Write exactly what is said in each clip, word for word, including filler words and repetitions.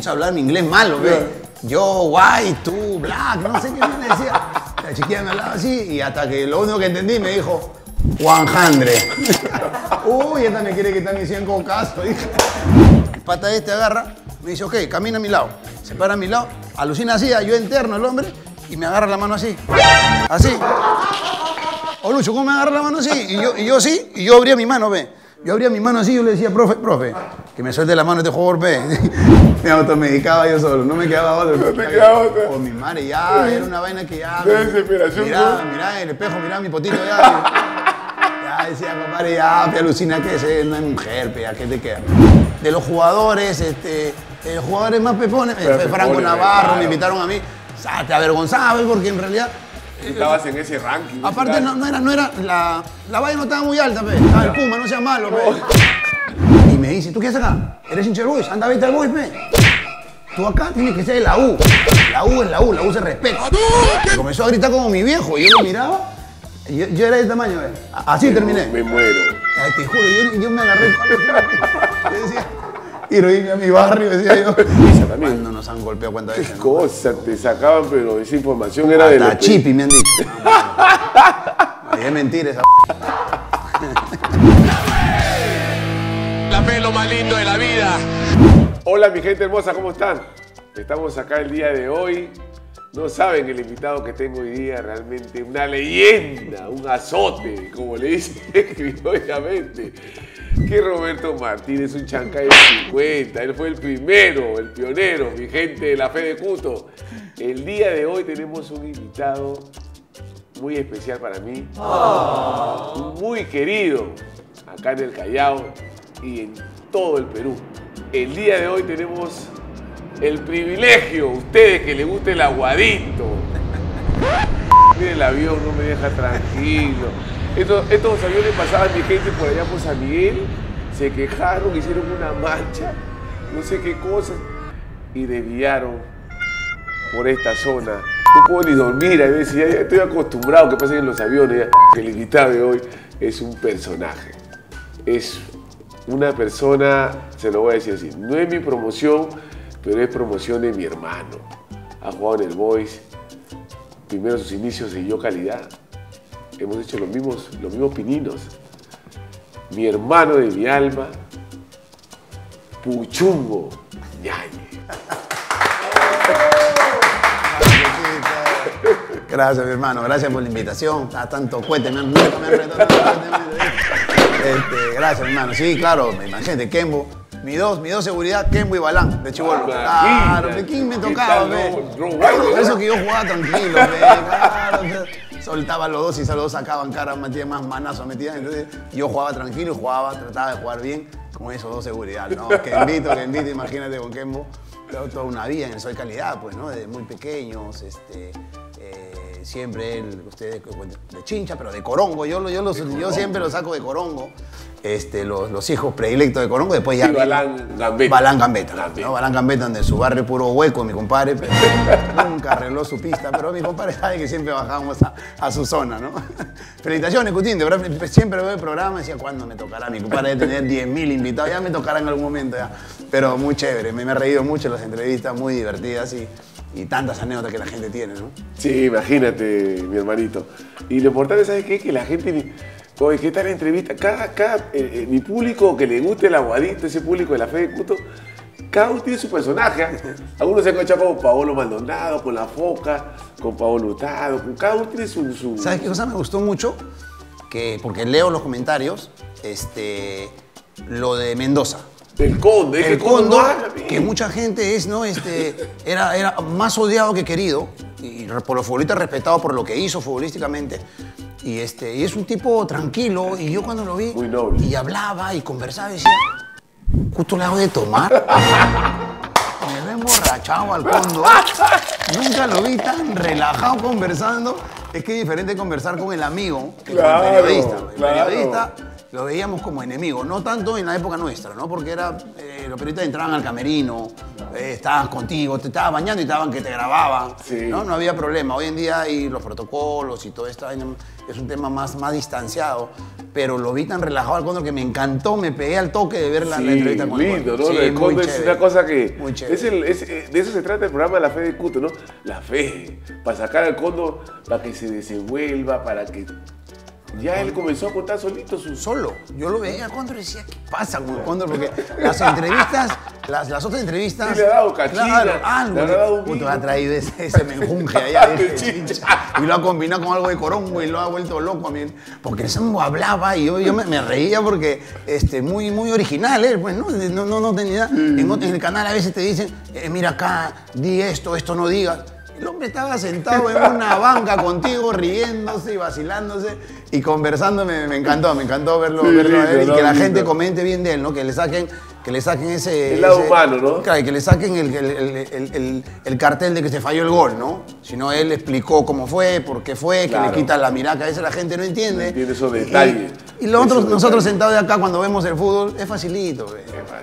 comienzo a hablar mi inglés malo, ¿ve? Yeah. Yo, white, tú, black, no sé qué me decía. La chiquilla me hablaba así y hasta que lo único que entendí me dijo, one hundred. Uy, esta me quiere quitar mis cien cocas. El pata este agarra, me dice, ok, camina a mi lado. Se para a mi lado, alucina así, yo interno el hombre y me agarra la mano así. Así. O Lucho, ¿cómo me agarra la mano así? Y yo, y yo sí, y yo abría mi mano, ve. Yo abría mi mano así y yo le decía, profe, profe, que me suelte la mano este jugador, ve. Me automedicaba yo solo, no me quedaba otro. No te quedaba otro. O mi madre ya, era una vaina que ya... De desesperación. Mirá, mirá el espejo, mirá mi potito ya. Ya decía, compadre, ya, pe, alucina que ese no es mujer, pe, ¿a qué te queda? De los jugadores, este, de los jugadores más pepones, pe, Franco pone, Navarro, claro. Me invitaron a mí. O sea, te avergonzaba, porque en realidad... Estabas en ese ranking. Aparte, no, no era, no era, la, la vaina no estaba muy alta, pe. Estaba el Puma, no sea malo, pe. Y me dice, ¿tú qué haces acá? ¿Eres hincha del Boys? Anda, vete al Boys, pe. Tú acá tienes que ser de la U. La U es la U, la U se respeta. Y comenzó a gritar como mi viejo, y yo lo miraba. Yo, yo era de tamaño, ¿eh? Así me terminé. Me muero. Ay, te juro, yo, yo me agarré. Yo decía, quiero irme a mi barrio, decía yo. ¿Cuándo nos han golpeado cuántas veces? Qué cosa, ¿no? Te sacaban, pero esa información era de la... Hasta chipi me han dicho. Ay, es mentira esa... La fe es lo más lindo de la vida. Hola, mi gente hermosa, ¿cómo están? Estamos acá el día de hoy. No saben el invitado que tengo hoy día, realmente una leyenda, un azote, como le dicen criollamente, que Roberto Martínez, un chancay de cincuenta, él fue el primero, el pionero, mi gente de la LaFedeCuto. El día de hoy tenemos un invitado muy especial para mí, oh. Muy querido, acá en el Callao y en todo el Perú. El día de hoy tenemos... El privilegio, ustedes que les guste el aguadito. Mira, el avión no me deja tranquilo. Estos, estos aviones pasaban, mi gente, por allá por San Miguel, se quejaron, hicieron una mancha, no sé qué cosa, y desviaron por esta zona. No puedo ni dormir, a veces ya estoy acostumbrado a que pasen en los aviones. El invitado de hoy es un personaje. Es una persona, se lo voy a decir así, no es mi promoción, pero es promoción de mi hermano. Ha jugado en el Boys, primero sus inicios y yo calidad. Hemos hecho los mismos, los mismos pininos. Mi hermano de mi alma, Puchungo Yáñez. Gracias, mi hermano. Gracias por la invitación. A tanto cuete, me han muerto, me han retado. Este, gracias, mi hermano. Sí, claro, me imagino de Kembo. Mi dos, mi dos seguridad, Kembo y Balán, de chibolo. Claro, de King me tocaba, ve. Por eso que yo jugaba tranquilo, ve. Claro, soltaba los dos y los dos sacaban cara, metía más manazos, metía. Entonces yo jugaba tranquilo, jugaba, trataba de jugar bien con esos dos seguridad, ¿no? Kembito, Kembito, imagínate con Kembo. Toda una vida en Soy Calidad, pues, ¿no? Desde muy pequeños, este... Eh, siempre él, ustedes de chincha, pero de corongo. Yo, yo, los, de corongo. Yo siempre lo saco de corongo. Este, los, los hijos predilectos de corongo. Después ya. Sí, Balán Gambetta. Balán Gambetta, Gambetta. ¿No? Balán Gambetta, donde su barrio puro hueco, mi compadre. Pero nunca arregló su pista, pero mi compadre sabe que siempre bajábamos a, a su zona, ¿no? Felicitaciones, Cutín. De verdad, siempre veo el programa y decía, ¿cuándo me tocará? Mi compadre debe tener diez mil invitados. Ya me tocará en algún momento, ya. Pero muy chévere. Me, me he reído mucho las entrevistas, muy divertidas y. Y tantas anécdotas que la gente tiene, ¿no? Sí, imagínate, mi hermanito. Y lo importante, ¿sabes qué? Que la gente... Oye, ¿qué tal la entrevista? Cada, cada... Eh, mi público que le guste el aguadito, ese público de la LaFedeCuto, cada uno tiene su personaje. Algunos se han echado con Paolo Maldonado, con La Foca, con Paolo Hurtado, con cada uno tiene su, su... ¿Sabes qué cosa me gustó mucho? Que, porque leo los comentarios, este... Lo de Mendoza. El Conde, el Condo, que mucha gente es, ¿no? Este, era, era más odiado que querido, y por los futbolistas respetado por lo que hizo futbolísticamente. Y, este, y es un tipo tranquilo, y yo cuando lo vi, muy noble. Y hablaba y conversaba, y decía, justo le hago de tomar. Me veo emborrachado al Condo. Nunca lo vi tan relajado conversando. Es que es diferente conversar con el amigo que claro, con el periodista. El claro. periodista lo veíamos como enemigo, no tanto en la época nuestra, ¿no? Porque era, eh, los periodistas entraban al camerino, eh, estaban contigo, te estabas bañando y estaban que te grababan, sí. ¿No? No había problema. Hoy en día hay los protocolos y todo esto, es un tema más, más distanciado. pero lo vi tan relajado al cóndor que me encantó, me pegué al toque de ver la, sí, la entrevista con él. Lindo, el ¿no? Sí, el cóndor es una cosa que... Muy chévere. Es el, es, es, de eso se trata el programa de la fe de Cuto, ¿no? La fe, para sacar al cóndor, para que se desenvuelva, para que... Ya él comenzó a contar solito su... Solo. Yo lo veía al cóndor y decía, ¿qué pasa con el cóndor? Porque las entrevistas, las, las otras entrevistas... Sí, le ha dado cachilla, claro, algo, le ha dado un vino. Puto, ha traído ese, ese menjunje allá. Ese y lo ha combinado con algo de corongo y lo ha vuelto loco a mí. Porque el Sambo hablaba y yo, yo me, me reía porque este, muy, muy original él, ¿eh? Pues no, no, no, no tenía... Mm. En, en el canal a veces te dicen, eh, mira acá, di esto, esto no digas. El hombre estaba sentado en una banca contigo, riéndose y vacilándose y conversando. Me, me encantó, me encantó verlo, sí, verlo lindo, a él, no, y que la lindo. gente comente bien de él, ¿no? Que le saquen, que le saquen ese... El lado ese, humano, ¿no? Claro, que le saquen el, el, el, el, el cartel de que se falló el gol, ¿no? Sino él explicó cómo fue, por qué fue, que claro. le quita la miraca. A veces la gente no entiende. No entiende esos detalles. Y, y lo otro, nosotros sentados de acá cuando vemos el fútbol, es facilito.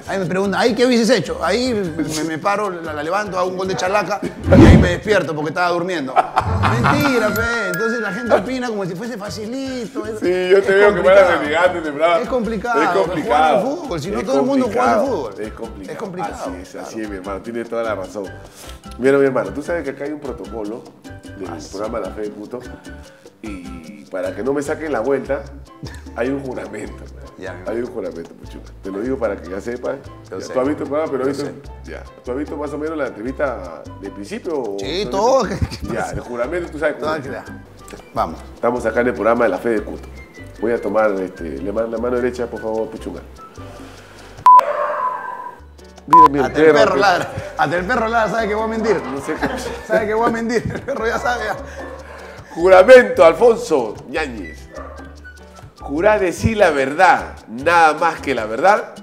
Ahí me preguntan, ¿ahí qué hubieses hecho? Ahí me, me paro, la, la levanto, hago un gol de chalaca y ahí me despierto. Porque estaba durmiendo. Mentira, fe. Entonces la gente opina como si fuese facilito. Es, sí, yo te veo complicado. Que me van a renegar temprano. Es complicado. Es complicado. Jugar al fútbol, si no todo el mundo juega al fútbol. Es complicado. Es complicado. Así es, claro. Así es, mi hermano. Tienes toda la razón. Mira, mi hermano, tú sabes que acá hay un protocolo del así. programa La Fe de Cuto. Y para que no me saquen la vuelta, hay un juramento. Ya, hay un juramento, Puchungo. Te lo digo para que ya sepas. Tú sé, has visto el programa, pero visto, ya. tú has visto más o menos la entrevista de principio. Sí, todo. ¿Qué, qué ya, el juramento, tú sabes. Todo ya. Vamos. Estamos acá en el programa de la fe de Cuto. Voy a tomar este, la mano derecha, por favor, Puchungo. Mira, mira, hasta el perro, perro ladra. Hasta el perro ladra sabe que voy a mentir. No sé qué. Sabe que voy a mentir. El perro ya sabe. Ya. Juramento, Alfonso Yáñez. ¿Jurá decir la verdad, nada más que la verdad?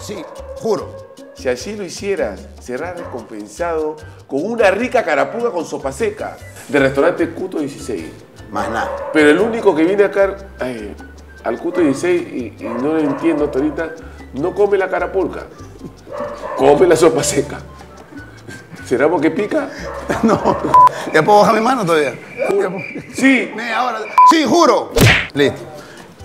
Sí, juro. Si así lo hicieras, serás recompensado con una rica carapuga con sopa seca del restaurante Cuto dieciséis. Más nada. Pero el único que viene acá ay, al Cuto dieciséis, y, y no lo entiendo hasta ahorita, no come la carapulca, come la sopa seca. ¿Será porque pica? No. ¿Ya puedo bajar mi mano todavía? Sí. Ahora. Sí, juro. Listo.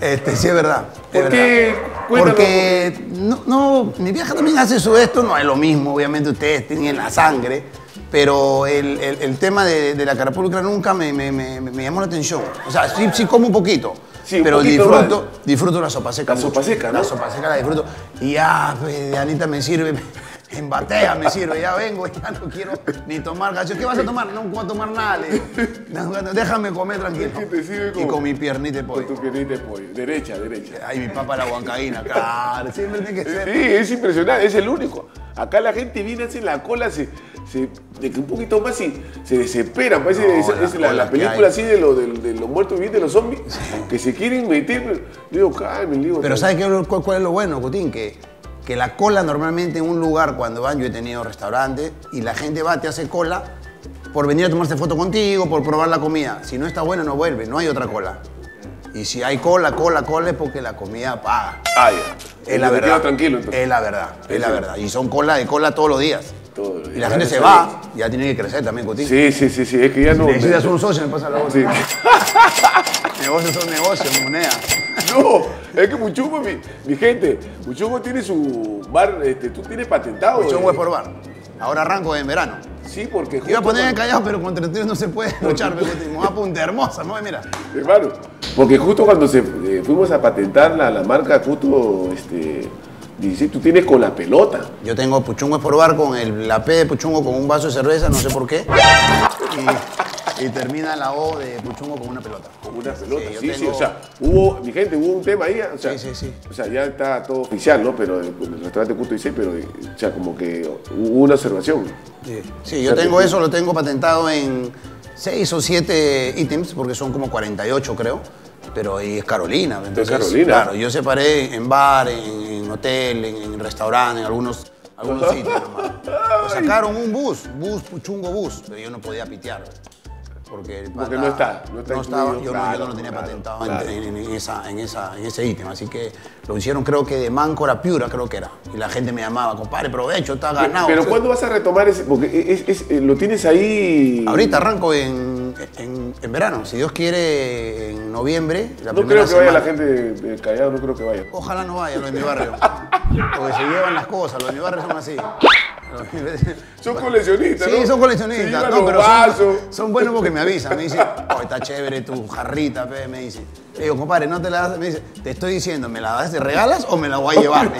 Este, sí, es verdad. ¿Por qué? Porque no, no, mi vieja también hace su esto, no es lo mismo, obviamente ustedes tienen la sangre, pero el, el, el tema de, de la carapulcra nunca me, me, me, me llamó la atención. O sea, sí, sí como un poquito, sí, pero un poquito disfruto, mal. disfruto la sopa seca. La mucho. sopa seca, ¿no? La sopa seca la disfruto. Y ya, pues, Anita me sirve. En batea me sirve, ya vengo, ya no quiero ni tomar gacho. ¿Qué vas a tomar? No puedo tomar nada, le digo. Déjame comer tranquilo. ¿Qué te sirve con, y con mi piernita de pollo. Con tu piernita de pollo. Derecha, derecha. Ay, mi papá la huancaína, claro. Siempre tiene que ser. Sí, es impresionante, es el único. Acá la gente viene, hace la cola, se, se, un poquito más y se desesperan. Parece no, esa, es la, la película así de, lo, de, de los muertos vivientes, de los zombies, sí. que se quieren meter. Digo, calmen, digo. Pero ¿sabes qué, cuál, cuál es lo bueno, Cutín? Que que la cola normalmente en un lugar cuando van, yo he tenido restaurantes y la gente va, te hace cola por venir a tomarse foto contigo, por probar la comida. Si no está buena, no vuelve, no hay otra cola. Y si hay cola, cola, cola es porque la comida paga. Ah, ya. Es la verdad. Tranquilo, entonces. Es la verdad, es la verdad. Y son cola de cola todos los días. Todo, y la gente se va, ya tiene que crecer también, Cutín. Sí, sí, sí, sí, es que ya no... Si necesitas un socio, me pasa la voz. Sí. Negocios son negocios, moneda. No, es que Puchungo, mi, mi gente, Puchungo tiene su bar, este, tú tienes patentado. Puchungo es por bar. Ahora arranco en verano. Sí, porque... Iba a poner en Callao, pero con treinta y tres no se puede luchar. Me voy a Punta Hermosa, ¿no? Mira. Hermano, porque justo cuando se, eh, fuimos a patentar la, la marca Cuto, este... dice, tú tienes con la pelota. Yo tengo Puchungo es por bar con el, la P de Puchungo con un vaso de cerveza, no sé por qué. Y, y termina la O de Puchungo con una pelota. Con una pelota, sí, sí, tengo... sí. O sea, hubo, mi gente, hubo un tema ahí. O sea, sí, sí, sí. O sea, ya está todo oficial, ¿no? Pero el, el restaurante Cuto dice, pero, o sea, como que hubo una observación. Sí, sí, yo tengo eso, lo tengo patentado en seis o siete ítems, porque son como cuarenta y ocho, creo. Pero ahí es Carolina. Entonces, es Carolina. Claro, yo separé en bar, en, en hotel, en, en restaurante, en algunos, algunos sitios nomás. Pues sacaron un bus, bus, Puchungo bus, pero yo no podía pitear. Porque, porque no está, no está no estaba, incluido, yo, claro, no, yo no lo tenía claro, patentado claro. En, en, en, esa, en, esa, en ese ítem, así que lo hicieron creo que de Máncora Piura, creo que era. Y la gente me llamaba, compadre, provecho, está ganado. Pero, pero ¿cuándo vas a retomar ese? Porque es, es, es, lo tienes ahí... Ahorita arranco en, en, en verano, si Dios quiere, en en noviembre. La no creo que semana. vaya la gente de, de Callao, no creo que vaya. Ojalá no vaya, lo de mi barrio. Porque se llevan las cosas, los de mi barrio son así. Son coleccionistas, ¿no? Sí, son coleccionistas. No, pero son, son buenos porque me avisan. Me dicen, oh, está chévere tu jarrita, pe. Me dice. Le digo, compadre, no te la das. Me dice, te estoy diciendo, ¿me la das, te regalas o me la voy a llevar?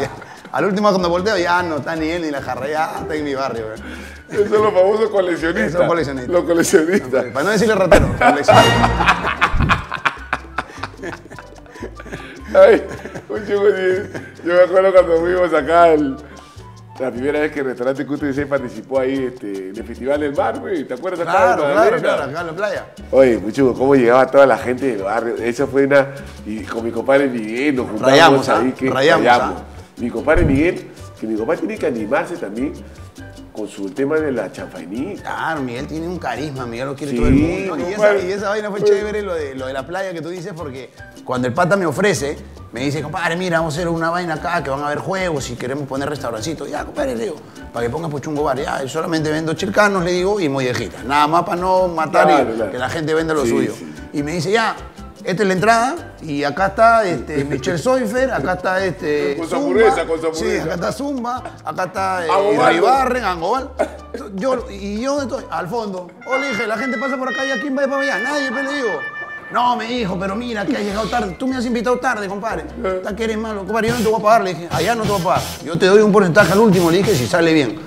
Al último, cuando volteo, ya no está ni él ni la jarra, ya está en mi barrio. Esos son los famosos coleccionistas. Son coleccionistas. Los coleccionistas. Para no decirle ratero, coleccionistas. Ay, un chico, yo me acuerdo cuando fuimos acá al... La primera vez que el restaurante Cuto dieciséis participó ahí este, en el Festival del Mar, güey. ¿Te acuerdas? Claro, acá claro, claro, acá en la playa. Oye, Puchungo, cómo llegaba toda la gente del barrio. Esa fue una... Y con mi compadre Miguel nos juntamos rayamos, ahí. Que rayamos. rayamos. ¿Ah? Mi compadre Miguel, que mi compadre tiene que animarse también con su tema de la chanfainita. Claro, Miguel tiene un carisma, Miguel lo quiere sí, todo el mundo. Y esa, y esa vaina fue chévere, lo de, lo de la playa que tú dices, porque cuando el pata me ofrece... Me dice, compadre, mira, vamos a hacer una vaina acá, que van a haber juegos y queremos poner restaurancitos. Ya, compadre, le digo, para que ponga Puchungo Bar. Ya, solamente vendo chilcanos, le digo, y mollejitas. Nada más para no matar claro, y claro. que la gente venda lo sí, suyo. Sí. Y me dice, ya, esta es la entrada, y acá está este, Michelle Soifer, acá está este... Con su hamburguesa, con su hamburguesa. Sí, acá está Zumba, acá está eh, Ibarren, Angobal. Yo, y yo estoy al fondo. O le dije, la gente pasa por acá, ¿y a quién va para allá? Nadie, pero le digo... No, me dijo, pero mira que has llegado tarde. Tú me has invitado tarde, compadre. Está que eres malo, compadre. Yo no te voy a pagar, le dije. Allá no te voy a pagar. Yo te doy un porcentaje al último, le dije, si sale bien.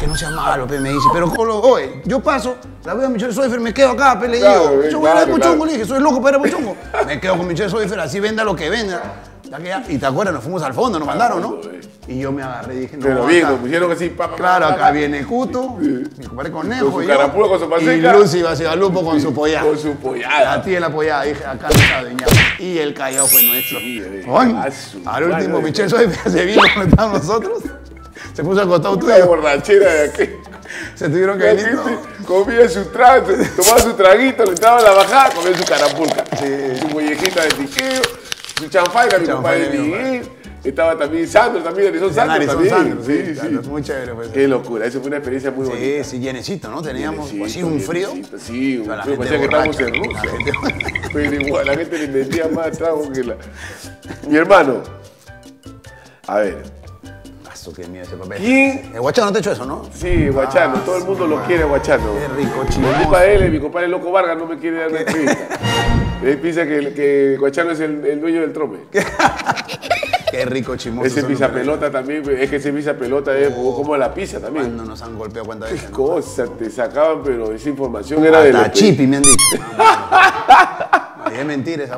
Que no seas malo, pe, me dice. Pero, oye, yo paso, la veo a Michelle Soifer, me quedo acá, pe, le digo. Claro, yo voy claro, a ver Puchungo, claro. le dije, soy loco para ver Puchungo. Me quedo con Michelle Soifer, así venda lo que venda. Y te acuerdas, nos fuimos al fondo, nos mandaron, ¿no? Y yo me agarré y dije, no. Pero bien, nos pusieron así, papá. Claro, acá viene Cuto, mi compadre Conejo. Con su carapulo, con su paseca. Y Lucy Bacigalupo con su pollada. Con su pollada. La tía de la pollada, dije, acá no está doñado. Y el Callao fue nuestro. Al último, Michel Soy se vino con nosotros. Se puso al costado tuyo. La borrachera de aquí. Se tuvieron que venir. Comía su trago, tomaba su traguito, le entraba la bajada, comía su carapulca. Su mollejita de piqueo. Su chanfaira, mi compadre Miguel. Estaba también Sandro, también Arizón Sandro. También. Sandro, sí, sí. Claro, sí. Muy chévere fue eso. Qué locura, eso fue una experiencia muy sí, bonita. Sí, sí, llenecito, ¿no? Teníamos llenecito, así un frío. Sí, un o sea, frío, parecía que estábamos en Rusia. La gente... Pero igual, la gente le metía más trago que la... Mi hermano, a ver. Paso, qué miedo ese papel. ¿Quién? El Guachano te ha hecho eso, ¿no? Sí, Guachano, ah, todo el mundo sí, lo quiere, Guachano. Qué rico, chico. Mi compadre, mi compadre Loco Vargas no me quiere dar una entrevista. Él piensa que, que Guachano es el, el dueño del trome. Qué rico chimoso. Ese pisa pelota también, es que ese pisa pelota oh, es como la pizza también. Cuando nos han golpeado cuántas veces. Qué cosa, ¿no? Te sacaban, pero esa información era de... Hasta chipi me han dicho. No, es mentira esa...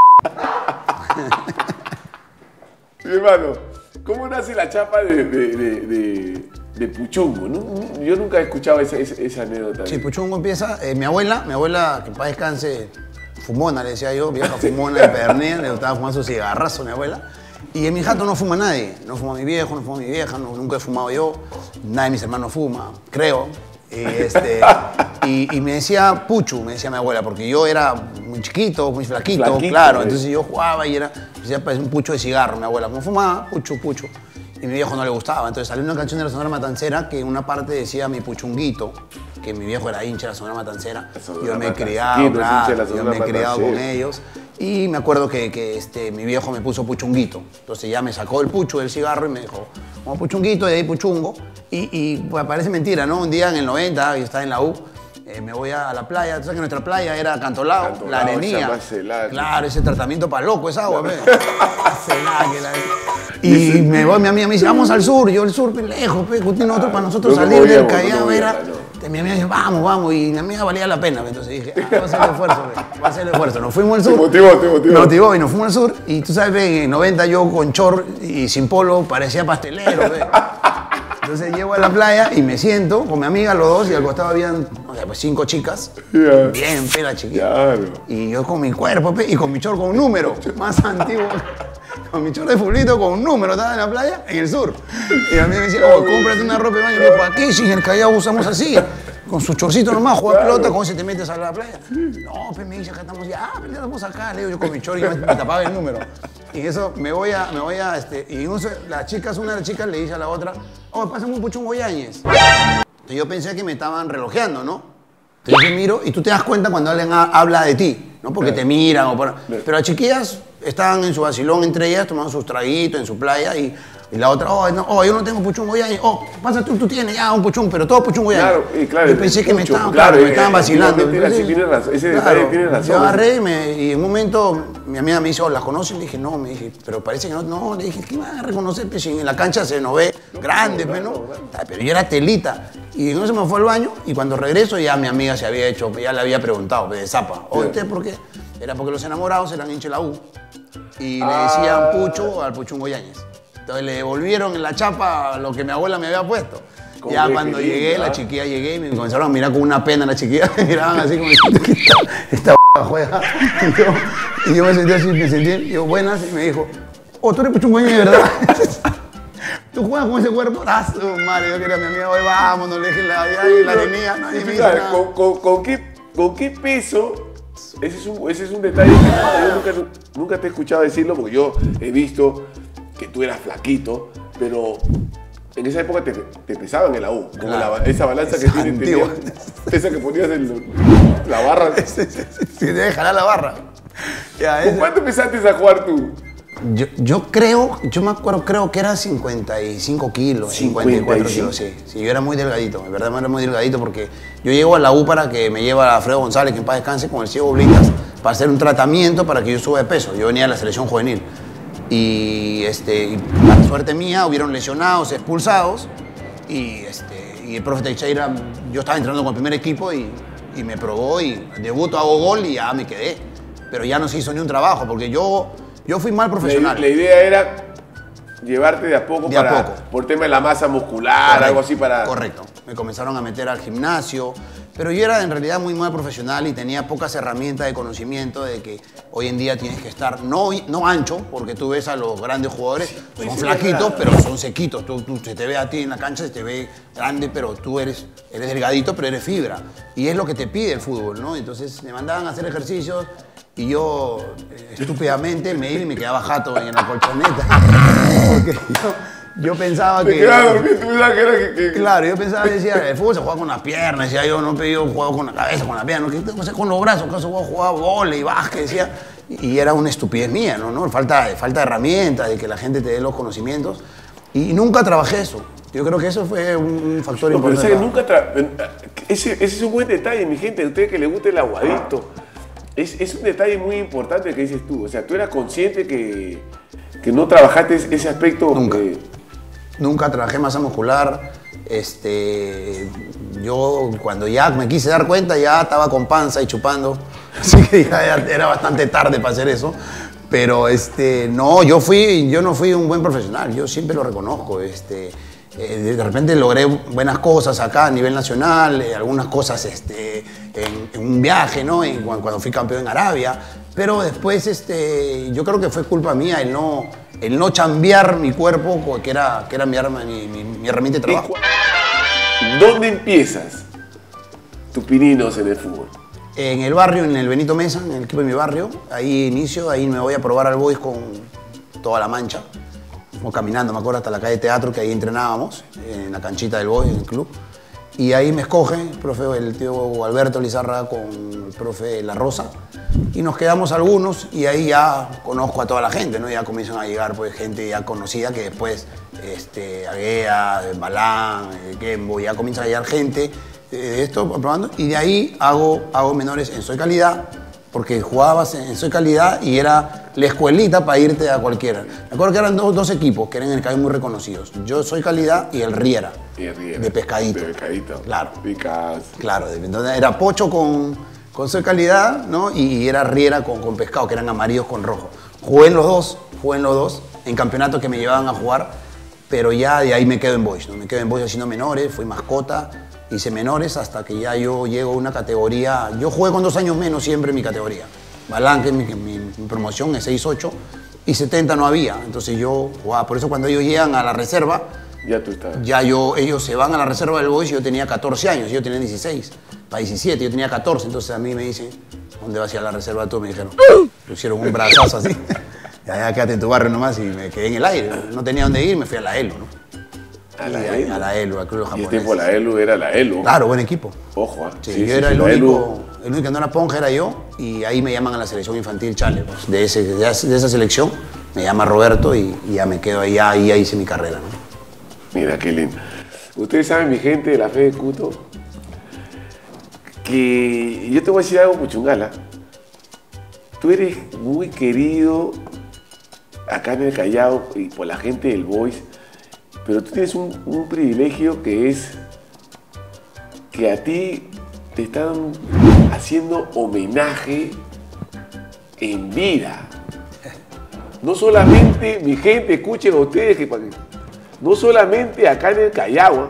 Mi hermano, ¿cómo nace la chapa de, de, de, de, de Puchungo? ¿No? Yo nunca he escuchado esa, esa, esa anécdota. Sí, Puchungo empieza... Eh, mi abuela, mi abuela, que para descanse... Fumona, le decía yo, vieja fumona de pernía, le gustaba fumar su cigarrazo a mi abuela. Y en mi jato no fuma nadie, no fuma mi viejo, no fuma mi vieja, no, nunca he fumado yo, nadie de mis hermanos fuma, creo. Y, este, y, y me decía Puchu, me decía mi abuela, porque yo era muy chiquito, muy flaquito, flaquito claro. Eh. Entonces yo jugaba y era, decía, parecía un pucho de cigarro, mi abuela, como fumaba, Puchu, Puchu. Y mi viejo no le gustaba, entonces salió una canción de la Sonora Matancera que en una parte decía mi puchunguito, que mi viejo era hincha de la Sonora Matancera. La Sonora yo me he criado, claro, yo me he criado con ellos. Y me acuerdo que, que este, mi viejo me puso Puchunguito. Entonces ya me sacó el pucho del cigarro y me dijo, como Puchunguito, y de ahí Puchungo. Y, y pues, parece mentira, ¿no? Un día en el noventa, yo estaba en la U, eh, me voy a la playa. Tú sabes que nuestra playa era Cantolao, Cantolao la arenilla. Claro, ese tratamiento para loco, esa agua, pe. Y me voy, mi amiga me dice, vamos al sur. Yo, el sur, pe, lejos, pe. Nosotros, para nosotros salir del Callao era... Mi amiga dice, vamos, vamos, y mi amiga valía la pena. Entonces dije, ah, va a ser el esfuerzo, ve. va a ser el esfuerzo. Nos fuimos al sur. Te motivó, te motivó. Me motivó y nos fuimos al sur. Y tú sabes, ve, en el noventa yo con short y sin polo parecía pastelero, ve. Entonces llego a la playa y me siento con mi amiga, los dos, y al costado habían, o sea, pues cinco chicas, yeah. bien pela chiquita. Yeah. Y yo con mi cuerpo, pe, y con mi short con un número, más antiguo. Con mi chorro de fulito, con un número, estaba en la playa, en el sur. Y a mí me decían, oh, cómprate una ropa de baño. Y yo, ¿para qué? Si en el Callao usamos así. Con su chorcito nomás, jugar claro. pelota, ¿cómo se te metes a la playa? No, pues me dice, acá estamos ya, ah, estamos acá. Le digo, yo con mi chorro y me, me tapaba el número. Y eso, me voy a, me voy a, este, y uso, las chicas, una de las chicas le dice a la otra, oh, pásame un Puchungo Yáñez. Yo pensé que me estaban relojeando, ¿no? Entonces yo miro y tú te das cuenta cuando alguien habla de ti. no porque claro. te miran, o por... claro. pero las chiquillas estaban en su vacilón entre ellas, tomando sus traguitos en su playa y, y la otra, oh, no, oh, yo no tengo puchungo Yáñez, oh, pasa tú, tú tienes ya un puchungo, pero todo puchungo Yáñez. Claro, y claro, yo pensé que me estaban, claro, claro, me estaban vacilando. Entonces, tiene razón, ese claro, detalle tiene razón. Yo agarré y, me, y en un momento mi amiga me dice, oh, ¿las conoces? Le dije, no, me dije, pero parece que no, no, le dije, ¿quién va a reconocer? Pues, en la cancha se nos ve no, grande, no, no, no, no. pero yo era telita. Y no se me fue al baño y cuando regreso ya mi amiga se había hecho, ya le había preguntado, de zapa, ¿o usted por qué? Era porque los enamorados eran hinchas de la U y ah. le decían pucho al Puchungo Yáñez. Entonces le devolvieron en la chapa lo que mi abuela me había puesto. Ya cuando llegué, linda. la chiquilla llegué y me comenzaron a mirar con una pena a la chiquilla, me miraban así como esta b***a juega. Y yo, y yo me sentí así, me sentí, yo buenas, y me dijo, oh, tú eres Puchungo Yáñez, ¿verdad? ¿Tú juegas con ese cuerporazo, Mario? Yo quería a mi amiga, hoy vamos, no le dejes la, la arenilla, nadie me dice nada. ¿Con, con, con, qué, ¿Con qué peso? Ese es un, ese es un detalle que yo nunca, nunca te he escuchado decirlo, porque yo he visto que tú eras flaquito, pero en esa época te, te pesaban en la U, como claro, la, esa balanza es que tienes, tenías, esa que ponías en la barra. Se debe jalar la barra. Ya, ¿Con ¿Cuánto empezaste a jugar tú? Yo, yo creo, yo me acuerdo, creo que era cincuenta y cinco kilos, cincuenta y cuatro kilos, sí. sí. Yo era muy delgadito, en verdad era muy delgadito porque yo llego a la U para que me lleva a Alfredo González, que en paz descanse, con el ciego Blitas, para hacer un tratamiento para que yo suba de peso. Yo venía de la selección juvenil y, este, y para suerte mía, hubieron lesionados, expulsados y, este, y el profe Teixeira, yo estaba entrenando con el primer equipo y, y me probó y debuto, hago gol y ya me quedé. Pero ya no se hizo ni un trabajo porque yo... Yo fui mal profesional. La, la idea era llevarte de a poco, de para, a poco. por tema de la masa muscular, correcto, algo así para... Correcto. Me comenzaron a meter al gimnasio, pero yo era en realidad muy mal profesional y tenía pocas herramientas de conocimiento de que hoy en día tienes que estar no, no ancho, porque tú ves a los grandes jugadores, sí, son sí, flaquitos, pero son sequitos. Tú, tú, se te ve a ti en la cancha, se te ve grande, pero tú eres, eres delgadito, pero eres fibra. Y es lo que te pide el fútbol, ¿no? Entonces me mandaban a hacer ejercicios, y yo, estúpidamente, me iba y me quedaba jato en la colchoneta. Porque yo, yo pensaba que... Claro, que tú sabes que era que... Claro, yo pensaba, decía, el fútbol se juega con las piernas. Decía yo, no pedía un juego con la cabeza, con las piernas. ¿Qué tengo que hacer con los brazos? ¿Acaso voy a jugar vole y básquet? Decía, y era una estupidez mía, ¿no? ¿No? Falta, falta de herramientas, de que la gente te dé los conocimientos. Y nunca trabajé eso. Yo creo que eso fue un factor no, importante. Pero nunca tra... ese, ese es un buen detalle, mi gente. A ustedes que les gusta el aguadito. Es, es un detalle muy importante que dices tú. O sea, tú eras consciente que, que no trabajaste ese aspecto. Nunca. Que... Nunca trabajé masa muscular. Este, yo cuando ya me quise dar cuenta ya estaba con panza y chupando. Así que ya, ya era bastante tarde para hacer eso. Pero este, no, yo, fui, yo no fui un buen profesional. Yo siempre lo reconozco. Este, de repente logré buenas cosas acá a nivel nacional, algunas cosas este, en, en un viaje, ¿no? En, cuando fui campeón en Arabia, pero después este, yo creo que fue culpa mía el no, el no chambear mi cuerpo, que era, que era mi, arma, mi, mi, mi herramienta de trabajo. ¿Dónde empiezas tus pininos en el fútbol? En el barrio, en el Benito Mesa, en el equipo de mi barrio, ahí inicio, ahí me voy a probar al Boys con toda la mancha. Como caminando, me acuerdo, hasta la calle de Teatro, que ahí entrenábamos, en la canchita del Boys, en el club. Y ahí me escoge el profe, el tío Alberto Lizarra con el profe La Rosa. Y nos quedamos algunos y ahí ya conozco a toda la gente, ¿no? Ya comienzan a llegar pues, gente ya conocida que después, este, Aguea, Balán, Kembo, ya comienza a llegar gente de eh, esto, probando. Y de ahí hago, hago menores en Soy Calidad, porque jugabas en Soy Calidad y era la escuelita para irte a cualquiera. Me acuerdo que eran dos, dos equipos que eran en el Cali muy reconocidos. Yo Soy Calidad y el Riera, y el Riera de Pescadito. De Pescadito. Claro. Picas. Claro, entonces era Pocho con, con Soy Calidad, ¿no? Y era Riera con, con Pescado, que eran amarillos con rojo. Jugué en los dos, jugué en los dos, en campeonatos que me llevaban a jugar, pero ya de ahí me quedo en Boys, ¿no? Me quedo en Boys haciendo menores, fui mascota. Hice menores hasta que ya yo llego a una categoría... Yo jugué con dos años menos siempre en mi categoría. Balán, que es mi, mi, mi promoción, es seis ocho, y setenta no había. Entonces yo jugaba. Por eso cuando ellos llegan a la reserva... Ya tú estás. Ya yo, ellos se van a la reserva del Boys y yo tenía catorce años. Yo tenía dieciséis. Para diecisiete, yo tenía catorce. Entonces a mí me dicen, ¿dónde vas a ir a la reserva tú? Me dijeron, me hicieron un brazazo así. Ya, ya quédate en tu barrio nomás y me quedé en el aire. No tenía dónde ir, me fui a la ELO, ¿no? A la, a, a la ELU, al club japonés. Y el tiempo la ELU era la ELU. Claro, buen equipo. Ojo, ¿eh? Sí, sí, yo sí, era sí, el, único, el único que andaba en la ponja, era yo. y ahí me llaman a la selección infantil Chale, pues, de, ese, de, de esa selección me llama Roberto y, y ya me quedo ahí, ahí, ahí hice mi carrera, ¿no? Mira, qué lindo. Ustedes saben, mi gente de la fe de Cuto, que yo te voy a decir algo, Puchungala. Tú eres muy querido acá en el Callao y por la gente del Boys, pero tú tienes un, un privilegio que es que a ti te están haciendo homenaje en vida. No solamente, mi gente, escuchen a ustedes, que no solamente acá en el Callao,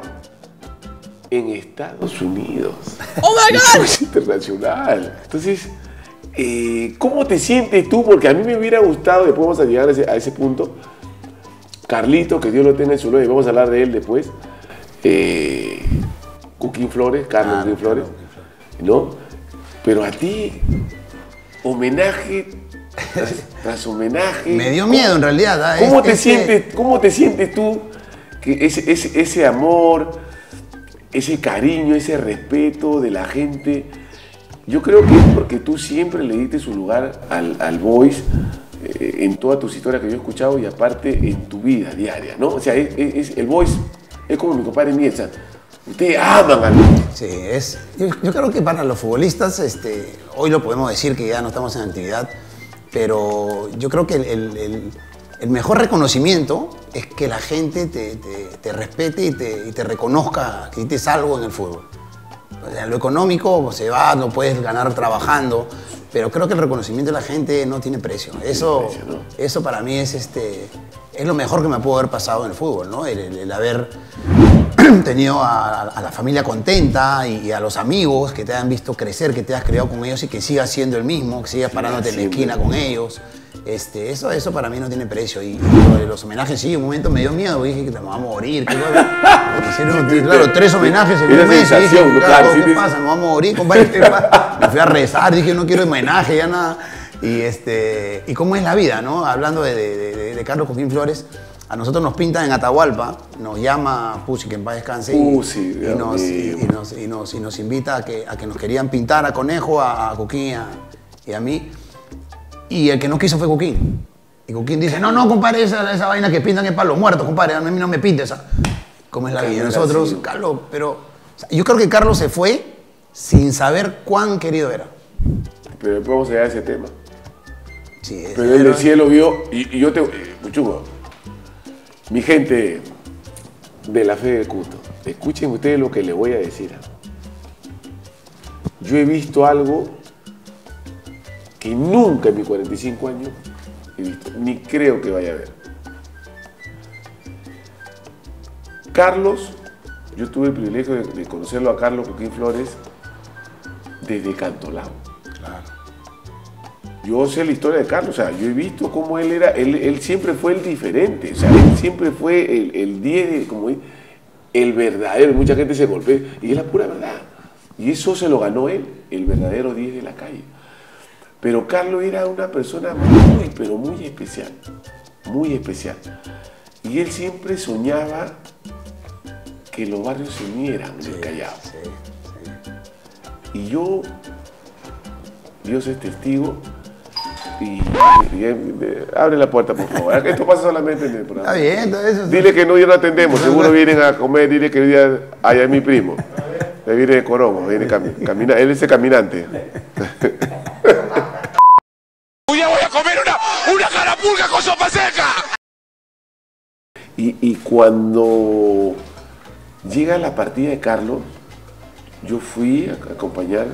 en Estados Unidos. ¡Oh, my God! Es internacional. Entonces, eh, ¿cómo te sientes tú? Porque a mí me hubiera gustado, después vamos a llegar a ese, a ese punto, Carlito, que Dios lo tenga en su nombre, y vamos a hablar de él después, eh, Cuquín Flores, Carlos ah, Cuquín Flores, ¿no? Pero a ti, homenaje... Tras, tras homenaje. Me dio miedo en realidad. ¿eh? ¿Cómo, te ese... sientes, ¿Cómo te sientes tú? Que ese, ese, ese amor, ese cariño, ese respeto de la gente. Yo creo que es porque tú siempre le diste su lugar al, al Boys, eh, en todas tus historias que yo he escuchado y aparte en tu vida diaria, ¿no? O sea, es, es, el Boys es como mi compadre Miesa. Ustedes aman al Boys. Sí, es, yo, yo creo que para los futbolistas, este, hoy lo podemos decir que ya no estamos en actividad. Pero yo creo que el, el, el mejor reconocimiento es que la gente te, te, te respete y te, y te reconozca que hiciste algo en el fútbol. O sea, lo económico se va, lo puedes ganar trabajando, pero creo que el reconocimiento de la gente no tiene precio. Eso, tiene precio, ¿no? Eso para mí es, este, es lo mejor que me pudo haber pasado en el fútbol, ¿no? El, el, el haber tenido a, a la familia contenta y, y a los amigos que te han visto crecer, que te has creado con ellos y que sigas siendo el mismo, que sigas parándote sí, en la esquina sí, con ellos. Este, eso, eso para mí no tiene precio. Y, y los homenajes, sí, un momento me dio miedo. Dije que te vamos a morir. Que, hicieron, claro, tres homenajes en un mes. Dije, claro, claro, ¿qué sí, pasa? Nos vamos a morir, compadre. Me fui a rezar, dije, no quiero homenaje, ya nada. Y, este, y cómo es la vida, ¿no? Hablando de, de, de, de Carlos Coquín Flores, a nosotros nos pintan en Atahualpa, nos llama Pusi, que en paz descanse, uh, y, sí, y, nos, y, y, nos, y, nos, y nos invita a que, a que nos querían pintar a Conejo, a, a Coquín a, y a mí. Y el que no quiso fue Coquín. Y Coquín dice, no, no, compadre, esa, esa vaina que pintan es para los muertos, compadre, a mí no me pinta esa. ¿Cómo es la vida? Nosotros, gracia. Carlos, pero... O sea, yo creo que Carlos se fue sin saber cuán querido era. Pero después vamos a llegar a ese tema. Sí, es pero él del cielo vio, y, y yo te... Puchungo. Mi gente de la fe de Cuto, escuchen ustedes lo que les voy a decir. Yo he visto algo que nunca en mis cuarenta y cinco años he visto, ni creo que vaya a ver. Carlos, yo tuve el privilegio de, de conocerlo a Carlos Coquín Flores desde Cantolao. Claro. Yo sé la historia de Carlos, o sea, yo he visto cómo él era, él, él siempre fue el diferente, o sea, él siempre fue el, el diez, como el verdadero, mucha gente se golpea, y es la pura verdad, y eso se lo ganó él, el verdadero diez de la calle. Pero Carlos era una persona muy, pero muy especial, muy especial, y él siempre soñaba que los barrios se unieran en el Callao. Sí, sí. Y yo, Dios es testigo, y, y, y abre la puerta, por favor. Esto pasa solamente en el programa. Está bien, todo eso. Dile que no, ya lo atendemos. Seguro vienen a comer. Dile que hoy día allá es mi primo. Le viene de Coromo. Viene cam, camina, él es el caminante. Hoy día voy a comer una, una carapulga con sopa seca. Y, y cuando llega la partida de Carlos, yo fui a acompañar.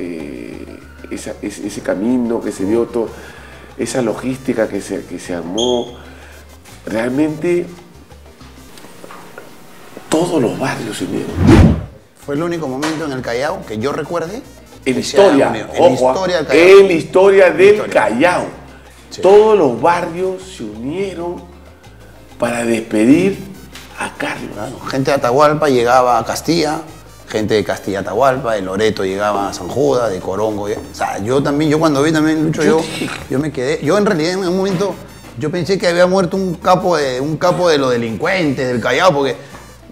Eh, Esa, ese, ese camino que se dio todo, esa logística que se, que se armó, realmente todos los barrios se unieron. Fue el único momento en el Callao que yo recuerde en historia, en historia del Callao, en historia del Callao. Sí. Todos los barrios se unieron para despedir a Carlos. Claro. Gente de Atahualpa llegaba a Castilla. Gente de Castilla Atahualpa, de Loreto llegaba a San Judas, de Corongo. O sea, yo también, yo cuando vi también Lucho, yo, yo me quedé. Yo en realidad en un momento, yo pensé que había muerto un capo de, un capo de los delincuentes, del Callao, porque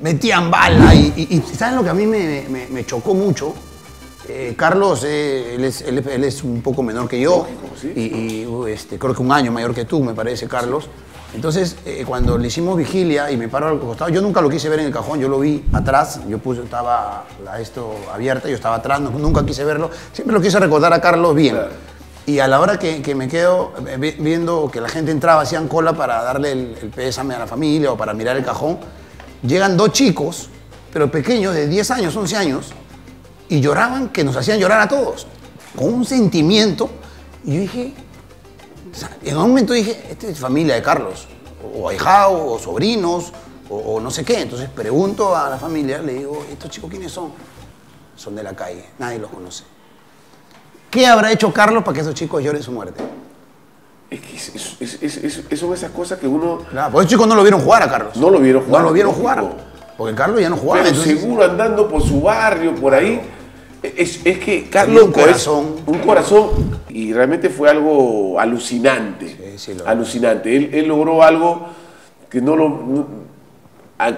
metían bala. Y, y, y ¿saben lo que a mí me, me, me chocó mucho? Eh, Carlos, eh, él, es, él, él es un poco menor que yo, lógico, sí, y, y este, creo que un año mayor que tú, me parece, Carlos. Entonces, eh, cuando le hicimos vigilia y me paro al costado, yo nunca lo quise ver en el cajón, yo lo vi atrás, yo puse, estaba la, esto abierta, yo estaba atrás, no, nunca quise verlo, siempre lo quise recordar a Carlos bien. Claro. Y a la hora que, que me quedo viendo que la gente entraba, hacían cola para darle el, el pésame a la familia o para mirar el cajón, llegan dos chicos, pero pequeños, de diez años, once años, y lloraban, que nos hacían llorar a todos, con un sentimiento, y yo dije, o sea, en un momento dije, esta es familia de Carlos, o ahijado, o sobrinos, o, o no sé qué. Entonces pregunto a la familia, le digo, ¿estos chicos quiénes son? Son de la calle, nadie los conoce. ¿Qué habrá hecho Carlos para que esos chicos lloren su muerte? Es que es, es, es, es, es, son esas cosas que uno... Claro, porque esos chicos no lo vieron jugar a Carlos. No lo vieron jugar. No lo vieron jugar, porque Carlos ya no jugaba. Pero entonces... seguro andando por su barrio, por ahí... Es, es que Carlos un corazón, un corazón, y realmente fue algo alucinante, sí, sí, lo alucinante. Él, él logró algo que no lo, no,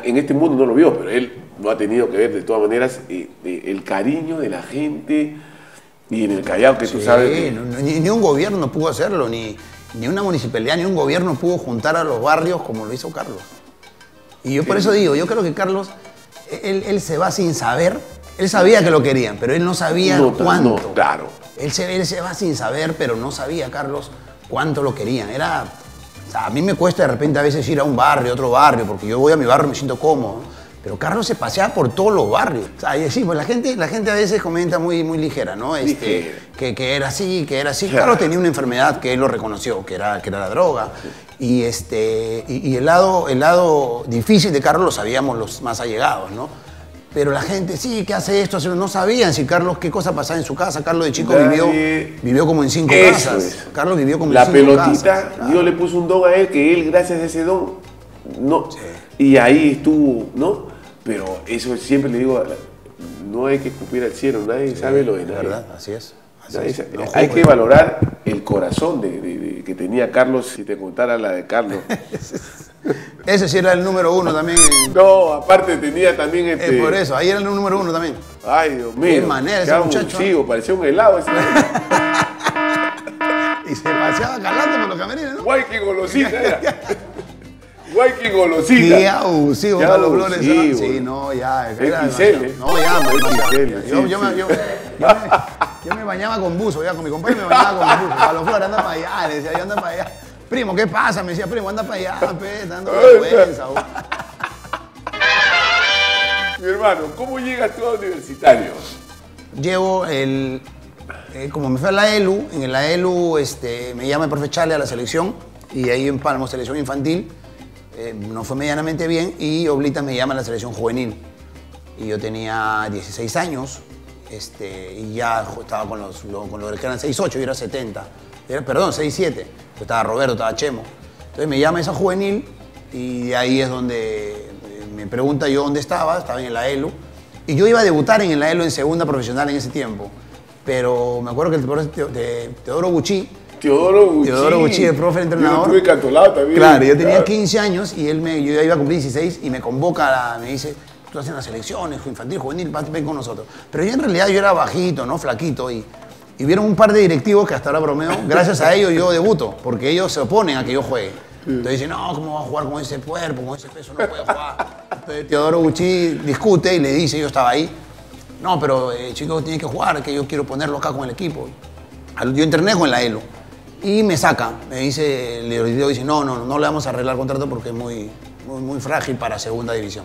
en este mundo no lo vio, pero él no ha tenido que ver de todas maneras eh, eh, el cariño de la gente y en el Callao, que sí, tú sabes. Que... Ni, ni un gobierno pudo hacerlo, ni, ni una municipalidad, ni un gobierno pudo juntar a los barrios como lo hizo Carlos. Y yo por sí. eso digo, yo creo que Carlos, él, él se va sin saber. Él sabía que lo querían, pero él no sabía no, cuánto. No, claro. Él se, él se va sin saber, pero no sabía, Carlos, cuánto lo querían. Era, o sea, a mí me cuesta de repente a veces ir a un barrio, a otro barrio, porque yo voy a mi barrio y me siento cómodo. Pero Carlos se paseaba por todos los barrios. O sea, y sí, pues la gente, la gente a veces comenta muy, muy ligera, ¿no? Este, ligera. Que, que era así, que era así. Claro. Carlos tenía una enfermedad que él lo reconoció, que era, que era la droga. Sí. Y, este, y, y el, lado, el lado difícil de Carlos lo sabíamos los más allegados, ¿no? Pero la gente, sí, ¿qué hace esto? No sabían si Carlos, qué cosa pasaba en su casa. Carlos de chico vivió, vivió como en cinco Eso casas. Es. Carlos vivió como la en cinco pelotita, casas. La pelotita, Dios le puso un don a él, que él, gracias a ese don, no. Sí. Y ahí estuvo, ¿no? Pero eso siempre le digo, no hay que escupir al cielo, nadie sí, sabe lo de nadie. Verdad, así es. Así nadie es. Sabe, no hay que valorar el corazón de, de, de, que tenía Carlos, si te contara la de Carlos. Ese sí era el número uno también. No, aparte tenía también este... Eh, por eso, ahí era el número uno también. Ay, Dios mío. Qué manera ese muchacho. Un chivo, parecía un helado ese. Y se paseaba calando con los camerines, ¿no? Guay, qué golosita era. Guay, qué golosita. Qué abusivo, Carlos Flores. Sí, no, ya. X L. No, ya, X L. Yo me... Yo me bañaba con buzo, ya, con mi compañero me bañaba con buzo. Pablo Flores, anda para allá, decía, yo anda para allá. Primo, ¿qué pasa? Me decía, primo, anda para allá, pe, dando vergüenza. Mi hermano, ¿cómo llegas tú a Universitario? Llevo el... Eh, como me fui a la E L U, en la E L U este, me llama el profe Chale a la selección, y ahí en Palmo, selección infantil, eh, no fue medianamente bien, y Oblitas me llama a la selección juvenil. Y yo tenía dieciséis años, este, y ya estaba con los, lo, con los que eran seis ocho, yo era setenta. Era, perdón, seis siete. Estaba Roberto, estaba Chemo. Entonces me llama esa juvenil y ahí es donde me pregunta yo dónde estaba. Estaba en la E L U. Y yo iba a debutar en la E L U en segunda profesional en ese tiempo. Pero me acuerdo que el te, te, Teodoro Gucci. Teodoro Gucci. Teodoro Gucci, el profe, el entrenador. Yo estuve cantolado también. Claro, yo tenía quince años y él me, yo ya iba a cumplir dieciséis y me convoca, a, me dice, tú haces las selecciones, infantil, juvenil, ven con nosotros. Pero yo en realidad yo era bajito, ¿no? Flaquito y... Y vieron un par de directivos que hasta ahora bromeo, gracias a ellos yo debuto, porque ellos se oponen a que yo juegue. Entonces dicen, no, ¿cómo va a jugar con ese cuerpo, con ese peso? No puede jugar. Entonces Teodoro Gucci discute y le dice, yo estaba ahí, no, pero eh, chicos, tienen que jugar, que yo quiero ponerlo acá con el equipo. Yo entrené con la E L U y me saca, me dice, el directivo dice, no, no, no le vamos a arreglar el contrato porque es muy, muy, muy frágil para segunda división.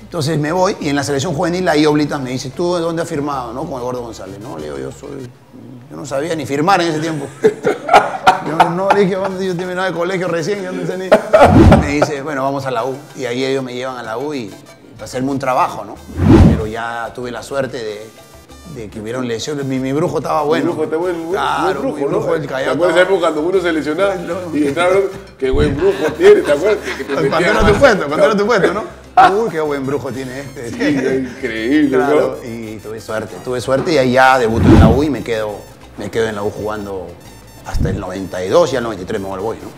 Entonces me voy y en la selección juvenil ahí Oblitas me dice, ¿tú de dónde has firmado? ¿No? Con el Gordo González. No, le digo, yo soy... Yo no sabía ni firmar en ese tiempo. Yo no dije, yo terminaba el colegio recién, yo no sé ni... Me dice, bueno, vamos a la U. Y ahí ellos me llevan a la U y, y para hacerme un trabajo, ¿no? Pero ya tuve la suerte de, de que hubieron lesiones. Mi, mi brujo estaba bueno. Mi brujo estaba bueno. Claro, buen brujo, mi brujo, ¿no? El Callao. ¿Te acuerdas estaba... cuando uno se lesionaba y entraron? ¡Qué buen brujo tiene! ¿Te acuerdas? Cuando era tu puesto, cuando era tu puesto, ¿no? Uy, qué buen brujo tiene este. Sí, increíble, claro, ¿no? Y tuve suerte, tuve suerte y ahí ya debuté en la U y me quedo, me quedo en la U jugando hasta el noventa y dos y al noventa y tres me voy al Boys, ¿no?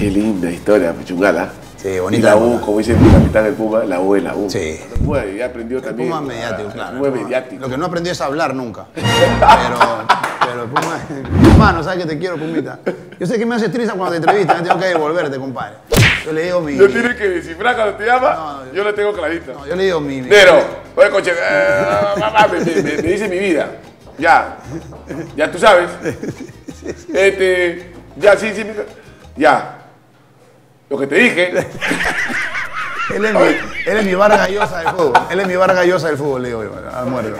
Qué linda historia, Puchungala. Sí, bonita. Y la U, como dice el capitán del Puma, la U es la U. Sí. Bueno, ya aprendió también. El Puma es mediático, ah, claro. El Puma es mediático. Lo que no aprendió es hablar nunca. Pero... Pero Puma, hermano, sabes que te quiero, Pumita. Yo sé que me haces triste cuando te entrevistas, me tengo que devolverte, compadre. Yo le digo mi... Yo tienes que descifrar cuando te llama, no, no, yo la tengo clarita. No, yo le digo mi... mi Pero, oye, coche, eh, mamá, me, me, me, me dice mi vida. Ya, ya tú sabes. Este, ya, sí, sí, ya. Lo que te dije... Él es, mi, él es mi Vargas Llosa del fútbol. Él es mi Vargas Llosa del fútbol, le digo, al muerto.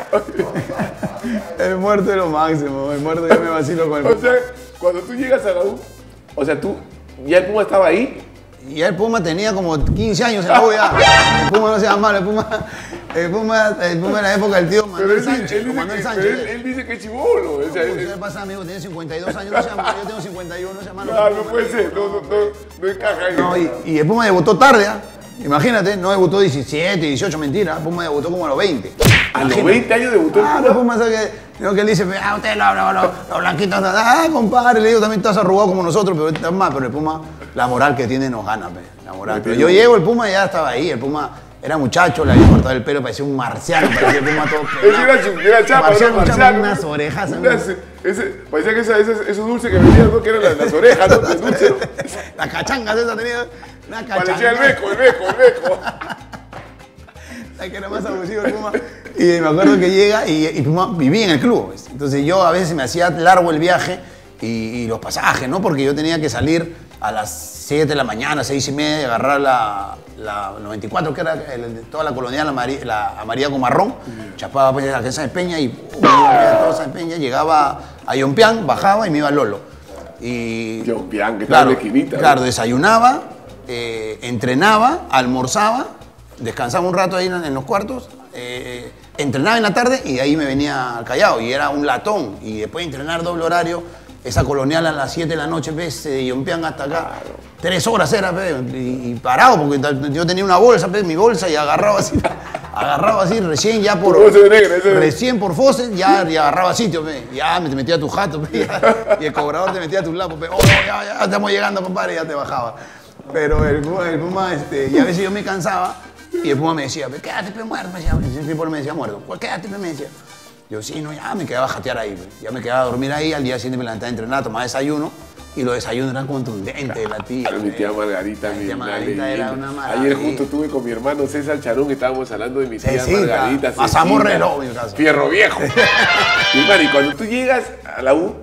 El muerto es lo máximo, el muerto yo me vacilo con el Puma. O sea, cuando tú llegas a la U, o sea, tú, ya el Puma estaba ahí. Ya el Puma tenía como quince años en la U ya. El Puma no se llama malo, el Puma, el Puma, el Puma en la época del tío Manuel él, Sánchez. Él dice, que, Sánchez. Él, él dice que es chibolo. O sea, no, ¿qué pasa, amigo? Tiene cincuenta y dos años, no se llama, yo tengo cincuenta y uno, no se llama. No, no puede ser, no, no, no, no encaja ahí. No, y, y el Puma debutó tarde, ¿ah? ¿eh? Imagínate, no debutó diecisiete, dieciocho, mentira. Puma debutó como a los veinte. ¿A los veinte años debutó? Ah, pero Puma sabe que, no, que él dice, ah, usted lo, lo, lo, los blanquitos, ah, compadre, le digo, también estás arrugado como nosotros, pero estás más, pero el Puma, la moral que tiene nos gana, pe, la moral. Pero yo llego, el Puma ya estaba ahí, el Puma era muchacho, le había cortado el pelo, parecía un marciano, parecía el Puma todo pelado. Era chapa, marciano, era marciano. Unas orejas. Ese, parecía que esa, esa, esos dulces que vendían, ¿no? Que eran las, las orejas, ¿no? Las dulces, ¿no? Las cachangas esas tenían. Parecía el beco, el beco, el beco. La que era más abusivo el Puma. Y me acuerdo que llega y, y Puma vivía en el club, ¿ves? Entonces yo a veces me hacía largo el viaje y, y los pasajes, ¿no? Porque yo tenía que salir a las siete de la mañana, seis y media, agarrar la, la noventa y cuatro, que era el, toda la colonial amarilla, la amarilla con marrón. Mm. Chapaba pues, a San Peña y uh, a San Peña, llegaba a Yompián, bajaba y me iba a Lolo. Y, Yompián, que claro, estaba en la esquinita. Claro, ¿no? Desayunaba. Eh, entrenaba, almorzaba, descansaba un rato ahí en, en los cuartos, eh, entrenaba en la tarde y de ahí me venía al Callao y era un latón. Y después de entrenar doble horario, esa colonial a las siete de la noche, ¿ves? De Yompián hasta acá, claro. Tres horas era, ¿ves? Y, y parado, porque yo tenía una bolsa, ¿ves? Mi bolsa y agarraba así, agarraba así, recién ya por... Negra, recién por Fosen, ya, ya agarraba sitio, ¿ves? Ya me te metía tu jato, ¿ves? Y el cobrador te metía a tus lapos, ¿ves? Oh, ya, ya estamos llegando, compadre, y ya te bajaba. Pero el Puma, el Puma este, y a veces yo me cansaba y el Puma me decía, quédate, pe, muerto, me decía, el Puma me decía, muerto, quédate, pe, me decía. Yo, sí, no, ya me quedaba a jatear ahí, pe. Ya me quedaba a dormir ahí, al día siguiente me levantaba a entrenar, tomaba desayuno y los desayunos eran contundentes de la tía. Claro, mi tía Margarita, mi tía Margarita era una maravilla. Ayer justo estuve con mi hermano César Charón, estábamos hablando de mi tía Césita, Margarita. Mazamorrelo, en mi caso. Fierro viejo. Y, man, y cuando tú llegas a la U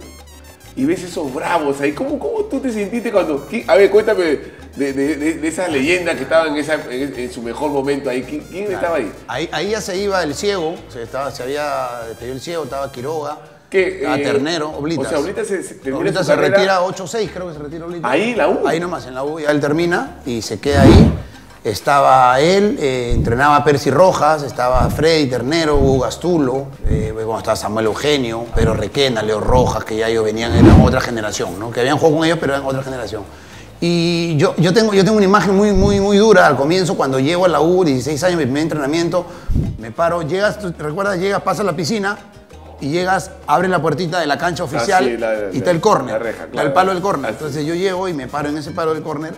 y ves esos bravos ahí, ¿cómo, cómo tú te sentiste cuando...? A ver, cuéntame... De, de, de esas leyendas que estaban en, esa, en, en su mejor momento ahí. ¿Quién, quién claro. estaba ahí? ahí? Ahí ya se iba el ciego, se, estaba, se había despedido el ciego, estaba Quiroga, ¿qué, estaba eh, Ternero, Oblitas. O sea, Oblitas se, se, Oblitas se retira ocho seis, creo que se retira Oblitas. Ahí, la U. Ahí nomás, en la U ya él termina y se queda ahí. Estaba él, eh, entrenaba Percy Rojas, estaba Freddy Ternero, Hugo Gastulo, eh, bueno, estaba Samuel Eugenio, Pedro Requena, Leo Rojas, que ya ellos venían, eran otra generación, ¿no? Que habían jugado con ellos, pero eran otra generación. Y yo, yo, tengo, yo tengo una imagen muy, muy, muy dura al comienzo, cuando llego a la U, dieciséis años, mi primer entrenamiento, me paro, llegas, ¿tú recuerdas? Llegas, pasas la piscina y llegas, abres la puertita de la cancha oficial ah, sí, la, la, y está el córner, la reja, claro, está el palo del córner. Entonces yo llego y me paro en ese palo del córner,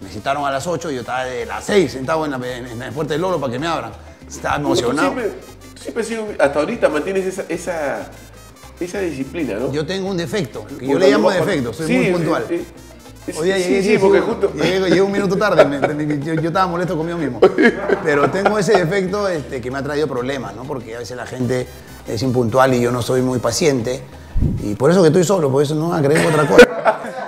me citaron a las ocho y yo estaba de las seis sentado en la, en la puerta del Lolo para que me abran. Estaba emocionado. Tú siempre, siempre hasta ahorita mantienes esa... esa... esa disciplina, ¿no? Yo tengo un defecto, que yo le llamo defecto, soy sí, muy puntual. Sí, sí. Hoy día llegué, sí, sí, llegué, porque justo... llegué, llegué un minuto tarde, me, yo, yo estaba molesto conmigo mismo. Pero tengo ese defecto este, que me ha traído problemas, ¿no? Porque a veces la gente es impuntual y yo no soy muy paciente. Y por eso que estoy solo, por eso no agregué otra cosa.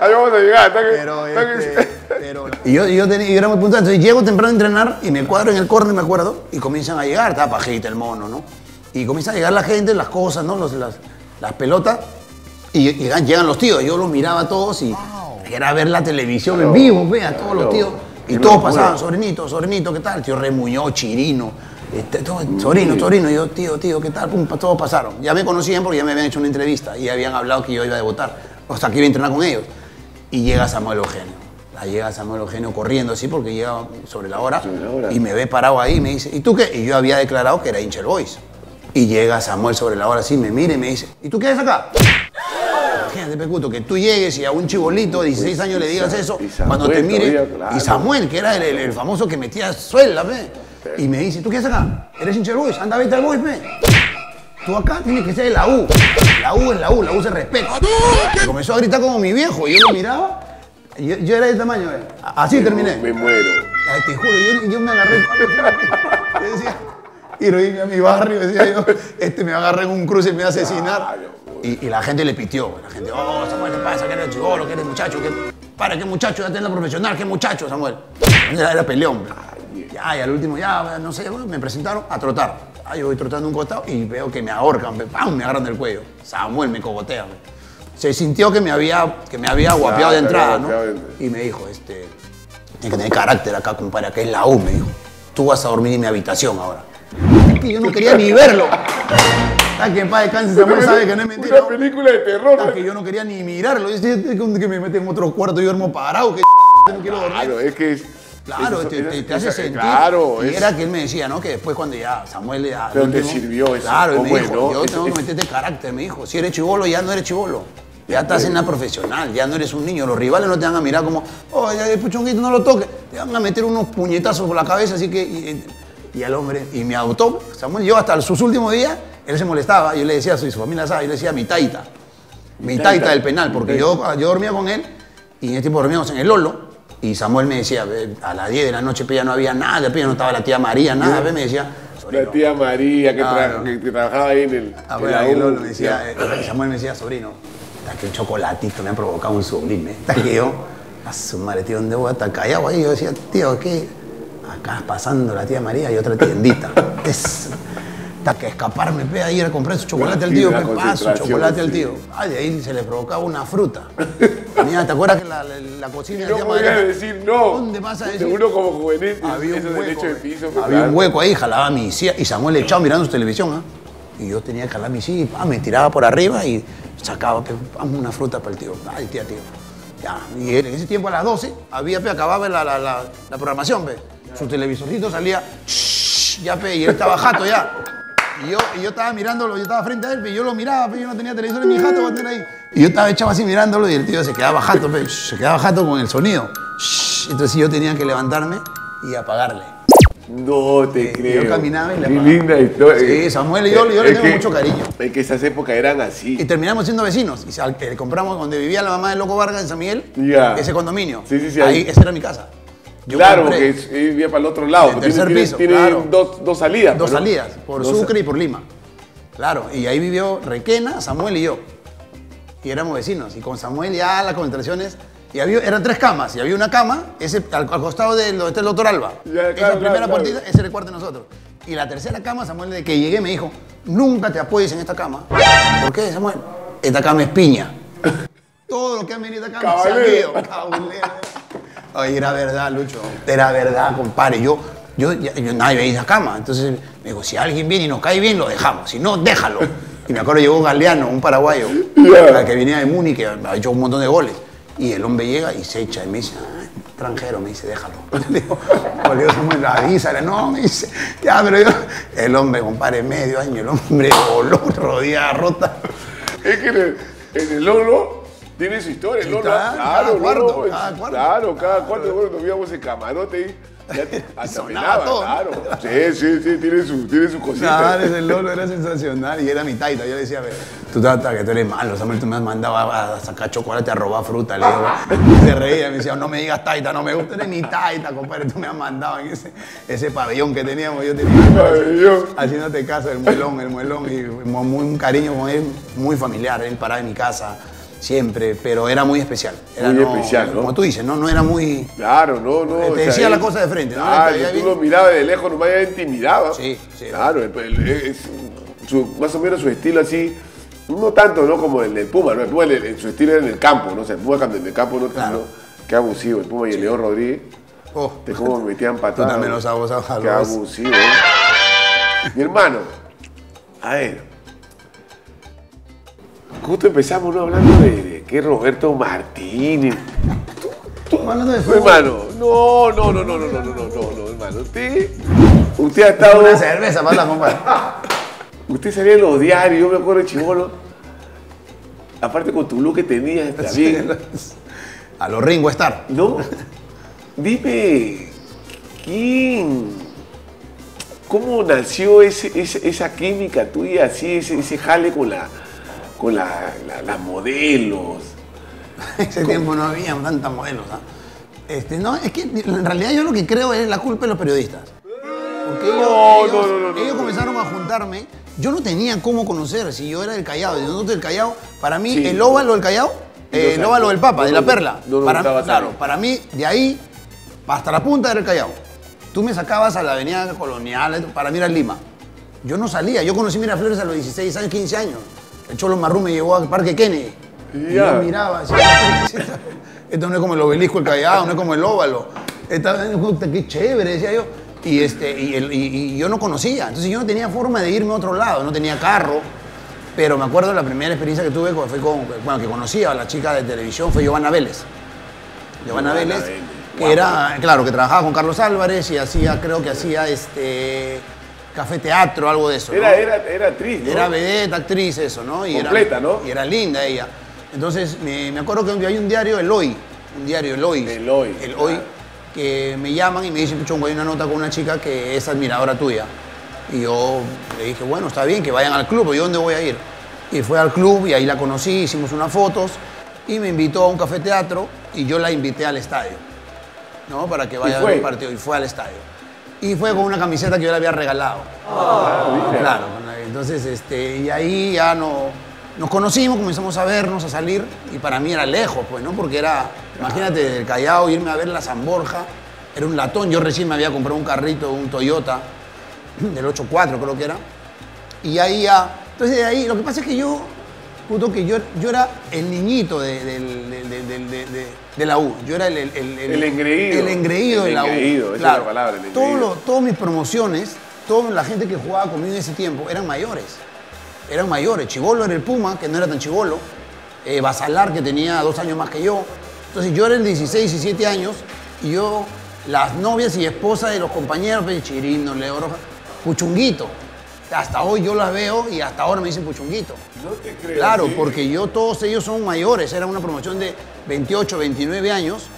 Ahí vamos a llegar. Pero, este, pero... Y yo, yo, tenía, yo era muy puntual, entonces llego temprano a entrenar y me cuadro en el córner, me acuerdo, y comienzan a llegar, está Pajita, el mono, ¿no? Y comienza a llegar la gente, las cosas, ¿no? Los, las, las pelotas, y, y llegan los tíos. Yo los miraba a todos y... era ver la televisión claro, en vivo, vea, claro, todos los tíos. Y todos locura. Pasaban, sobrinito, sobrinito, ¿qué tal? Tío Remuñó, Chirino, este, todo, sobrino, sobrino. Y yo, tío, tío, ¿qué tal? Pum, todos pasaron. Ya me conocían porque ya me habían hecho una entrevista y habían hablado que yo iba a debutar. O sea, que iba a entrenar con ellos. Y llega Samuel Eugenio. La llega Samuel Eugenio corriendo así porque llega sobre la hora. Sobre la hora. Y me ve parado ahí y me dice, ¿y tú qué? Y yo había declarado que era hincha del Boys. Y llega Samuel sobre la hora así, me mira y me dice, ¿y tú qué haces acá? imagínate, Pecuto, que tú llegues y a un chibolito de dieciséis años le digas eso, cuando te mire, y Samuel, que era el, el, el famoso que metía suelda, pe, y me dice, ¿tú qué haces acá? ¿Eres hincha del Boys? Anda, vete al Boys, pe. Tú acá tienes que ser de la U. La U es la U, la U se respeta. Y comenzó a gritar como mi viejo, y yo lo miraba, yo, yo era de tamaño, pe. Así me terminé. Me muero. Ay, te juro, yo, yo me agarré. Yo decía, y lo iba a mi barrio, decía yo, este me va a agarrar en un cruce y me va a asesinar. Y, y la gente le pitió, la gente, oh, Samuel, ¿qué pasa? ¿Qué eres chivolo? ¿Qué eres muchacho? ¿Qué... Para, ¿qué muchacho? Ya tenés la profesional, ¿qué muchacho, Samuel? Era, era peleón. Ya, y al último, ya, no sé, me presentaron a trotar. Ah, yo voy trotando un costado y veo que me ahorcan, ¡pam! Me agarran del cuello. Samuel me cogotea. Se sintió que me había, que me había guapeado de entrada, ¿no? Y me dijo, este, tienes que tener carácter acá, compadre, que es la U, me dijo. Tú vas a dormir en mi habitación ahora. Y yo no quería ni verlo. Está que en paz descanse, Samuel sabe que no es mentira. Una película de terror. Está que yo no quería ni mirarlo. Es que me meten en otro cuarto y duermo parado, que no quiero dormir. Claro, es que... Claro, eso, te, eso, te, te eso, hace sentir. Claro, y eso. Era que él me decía, ¿no? Que después cuando ya Samuel ya... Pero último, te sirvió eso. Claro, él me dijo, ¿no? Yo eso, tengo que meterte carácter, me dijo. Si eres chibolo, ya no eres chibolo. Ya estás en la profesional, ya no eres un niño. Los rivales no te van a mirar como, oh, el puchonguito no lo toques. Te van a meter unos puñetazos por la cabeza, así que... Y, y al hombre, y me adoptó. Samuel, yo hasta sus últimos días, él se molestaba. Yo le decía, su, su familia sabe, yo le decía mi taita. Mi, mi taita, taita del penal, porque yo, yo dormía con él y en este tiempo dormíamos en el Lolo. Y Samuel me decía, a las diez de la noche ya no había nada, ya no estaba la tía María, nada, ¿sí? Me decía... Sobrino. La tía María que, tra ah, no. que, que trabajaba ahí en el... Ah, bueno, ahí me decía, eh, Samuel me decía, sobrino, hasta que el chocolatito me ha provocado un sublime. Hasta que yo, a su madre, tío, ¿dónde voy? Hasta callado ahí, yo decía, tío, ¿qué? Acá pasando la tía María y otra tiendita. Es... Hasta que escaparme, pe, ahí era comprar su chocolate al tío, pe, paso, chocolate al tío. Ay, de ahí se le provocaba una fruta. Mira, ¿te acuerdas que la, la, la cocina... No podías decir no. ¿Dónde vas a decir? Seguro como juvenil, había un hueco, de piso, había claro. un hueco ahí, jalaba mi silla y Samuel echado mirando su televisión. ¿eh? Y yo tenía que jalar mi silla y pa, me tiraba por arriba y sacaba pe, una fruta para el tío. Ay, tía, tío. Ya. Y en ese tiempo a las doce había, pe, acababa la, la, la, la programación, pe. Su televisorcito salía, shh, ya, pe, y él estaba jato ya. Y yo, y yo estaba mirándolo, yo estaba frente a él, y yo lo miraba, pero yo no tenía televisor en mi jato, va a ahí. Y yo estaba echado así mirándolo y el tío se quedaba jato, pero se quedaba jato con el sonido. Entonces yo tenía que levantarme y apagarle. No te eh, creo. Yo caminaba y le apagaba. Qué linda historia. Sí, Samuel y yo, yo le tengo que, mucho cariño. Es que esas épocas eran así. Y terminamos siendo vecinos. Y sal, eh, compramos donde vivía la mamá de Loco Vargas en San Miguel, yeah. ese condominio. Sí, sí, sí. Ahí, ahí. Esa era mi casa. Yo claro, porque vivía para el otro lado. El tercer tiene, piso, tiene claro. dos, dos salidas. Dos ¿no? salidas, por dos Sucre y por Lima. Claro, y ahí vivió Requena, Samuel y yo. Y éramos vecinos. Y con Samuel ya las concentraciones... Y había, eran tres camas. Y había una cama, ese al, al costado de donde está el doctor Alba. Ya, claro, esa claro, primera claro. partida, ese era el cuarto de nosotros. Y la tercera cama, Samuel, de que llegué, me dijo, nunca te apoyes en esta cama. ¿Por qué, Samuel? Esta cama es piña. Todo lo que han venido a esta cama caballero. se ha Ay, era verdad, Lucho. Era verdad, compadre. Yo, yo, yo, yo nadie veía esa cama. Entonces me digo, si alguien viene y nos cae bien, lo dejamos. Si no, déjalo. Y me acuerdo llegó Galeano, un paraguayo, yeah. que venía de Múnich, que ha hecho un montón de goles. Y el hombre llega y se echa. Y me dice, ah, extranjero, me dice, déjalo. Le digo, Samuel, avísale. No, me dice, ya, pero yo... El hombre, compadre, medio año, el hombre voló, rodilla rota. Es que en el, en el logro... Tiene su historia, ¿no? Cada, claro, cada cuarto, no, cada cuarto. Claro, cada cuarto, bueno, comíamos ese camarote ahí. Hasta pelaba, todo, claro. ¿no? Sí, sí, sí, tiene su, tiene su cosita. Claro, ese Lolo era sensacional y era mi taita. Yo le decía, tú tata, que tú eres malo, Samuel, tú me has mandado a, a sacar chocolate, a robar fruta, le digo. Se reía, me decía, no me digas taita, no me gusta, eres mi taita, compadre, tú me has mandado en ese, ese pabellón que teníamos. Yo tenía haciéndote caso, el muelón, el muelón, y muy, un cariño con él, muy familiar, él paraba en mi casa. Siempre, pero era muy especial. Era muy no, especial, ¿no? Como tú dices, no, no era muy... Claro, no, no. Te o sea, decía la cosa de frente, ¿no? Claro, tú bien. Lo mirabas de lejos, nomás ya intimidaba. Sí, sí. Claro, el, el, el, su, más o menos su estilo así, no tanto no como el del Puma, ¿no? El Puma, el, el, su estilo era en el campo, ¿no? O sea, el Puma cuando en el campo no claro. no, qué abusivo, el Puma y el sí. León Rodríguez. Oh. Te como metían patadas. Tú también los abusabas a los... Qué abusivo, ¿eh? Mi hermano, a ver... Justo empezamos, ¿no? Hablando de, de que Roberto Martínez. ¿Tú, tú? Hablando de fútbol. Hermano, no, no, no, no, no, no, no, no, no, hermano. Usted, usted ha estado... Una cerveza para la compadre. Usted salía en los diarios, yo me acuerdo de chibolo. aparte con tu look que tenías, está sí. bien. A los Ringo Starr. No. Dime, ¿quién? ¿Cómo nació ese, ese, esa química tuya, así, ese, ese jale con, la, con la, la, las modelos? Ese ¿Cómo? Tiempo no había tantas modelos, ¿ah? Este, no, es que en realidad yo lo que creo es la culpa de los periodistas. Porque ellos, no, ellos, no, no, no, ellos no, comenzaron no. a juntarme. Yo no tenía cómo conocer si yo era del Callao. Si no del Callao, para mí sí, el no. óvalo del Callao, eh, el óvalo del Papa, no, de la Perla. No, no, para, no claro, para mí, de ahí hasta la punta era el Callao. Tú me sacabas a la avenida Colonial para mirar Lima. Yo no salía. Yo conocí Miraflores a los dieciséis años, quince años. El Cholo Marrón me llevó al Parque Kennedy. Yeah. Y yo miraba así. Esto no es como el obelisco, el Callao, no es como el óvalo. Esta, qué chévere, decía yo. Y, este, y, el, y, y yo no conocía. Entonces yo no tenía forma de irme a otro lado. No tenía carro. Pero me acuerdo la primera experiencia que tuve, fue con, bueno, que conocía a la chica de televisión, fue Giovanna Vélez. Giovanna Vélez. Que era, claro, que trabajaba con Carlos Álvarez y hacía, creo que hacía este café teatro, algo de eso. Era, ¿no? era, era actriz, ¿no? Era vedette, actriz, eso, ¿no? Y completa, era, ¿no? Y era linda ella. Entonces, me, me acuerdo que hay un diario, El Hoy, un diario, El Hoy. El Hoy. El Hoy, claro. Que me llaman y me dicen, Puchungo, hay una nota con una chica que es admiradora tuya. Y yo le dije, bueno, está bien, que vayan al club, ¿yo dónde voy a ir? Y fue al club y ahí la conocí, hicimos unas fotos y me invitó a un café teatro y yo la invité al estadio. ¿No? Para que vaya a ver un partido. Y fue al estadio. Y fue con una camiseta que yo le había regalado. Oh, oh, claro. Entonces, este, y ahí ya no, nos conocimos, comenzamos a vernos, a salir. Y para mí era lejos, pues, ¿no? Porque era, imagínate, del Callao, irme a ver la San Borja. Era un latón. Yo recién me había comprado un carrito, un Toyota, del ochenta y cuatro creo que era. Y ahí ya... Entonces, de ahí, lo que pasa es que yo... Puto que yo, yo era el niñito de, de, de, de, de, de, de la U. Yo era el... El, el, el, el engreído. El engreído de la U. El engreído, esa es la palabra, el engreído. Todas mis promociones, toda la gente que jugaba conmigo en ese tiempo, eran mayores. Eran mayores. Chibolo era el Puma, que no era tan chibolo. Eh, Basalar, que tenía dos años más que yo. Entonces yo era el dieciséis, diecisiete años. Y yo, las novias y esposas de los compañeros, Chirino, Leo Roja, Puchunguito. Hasta hoy yo las veo y hasta ahora me dicen Puchunguito. No te creo. Claro, ¿sí? Porque yo, todos ellos son mayores. Era una promoción de veintiocho, veintinueve años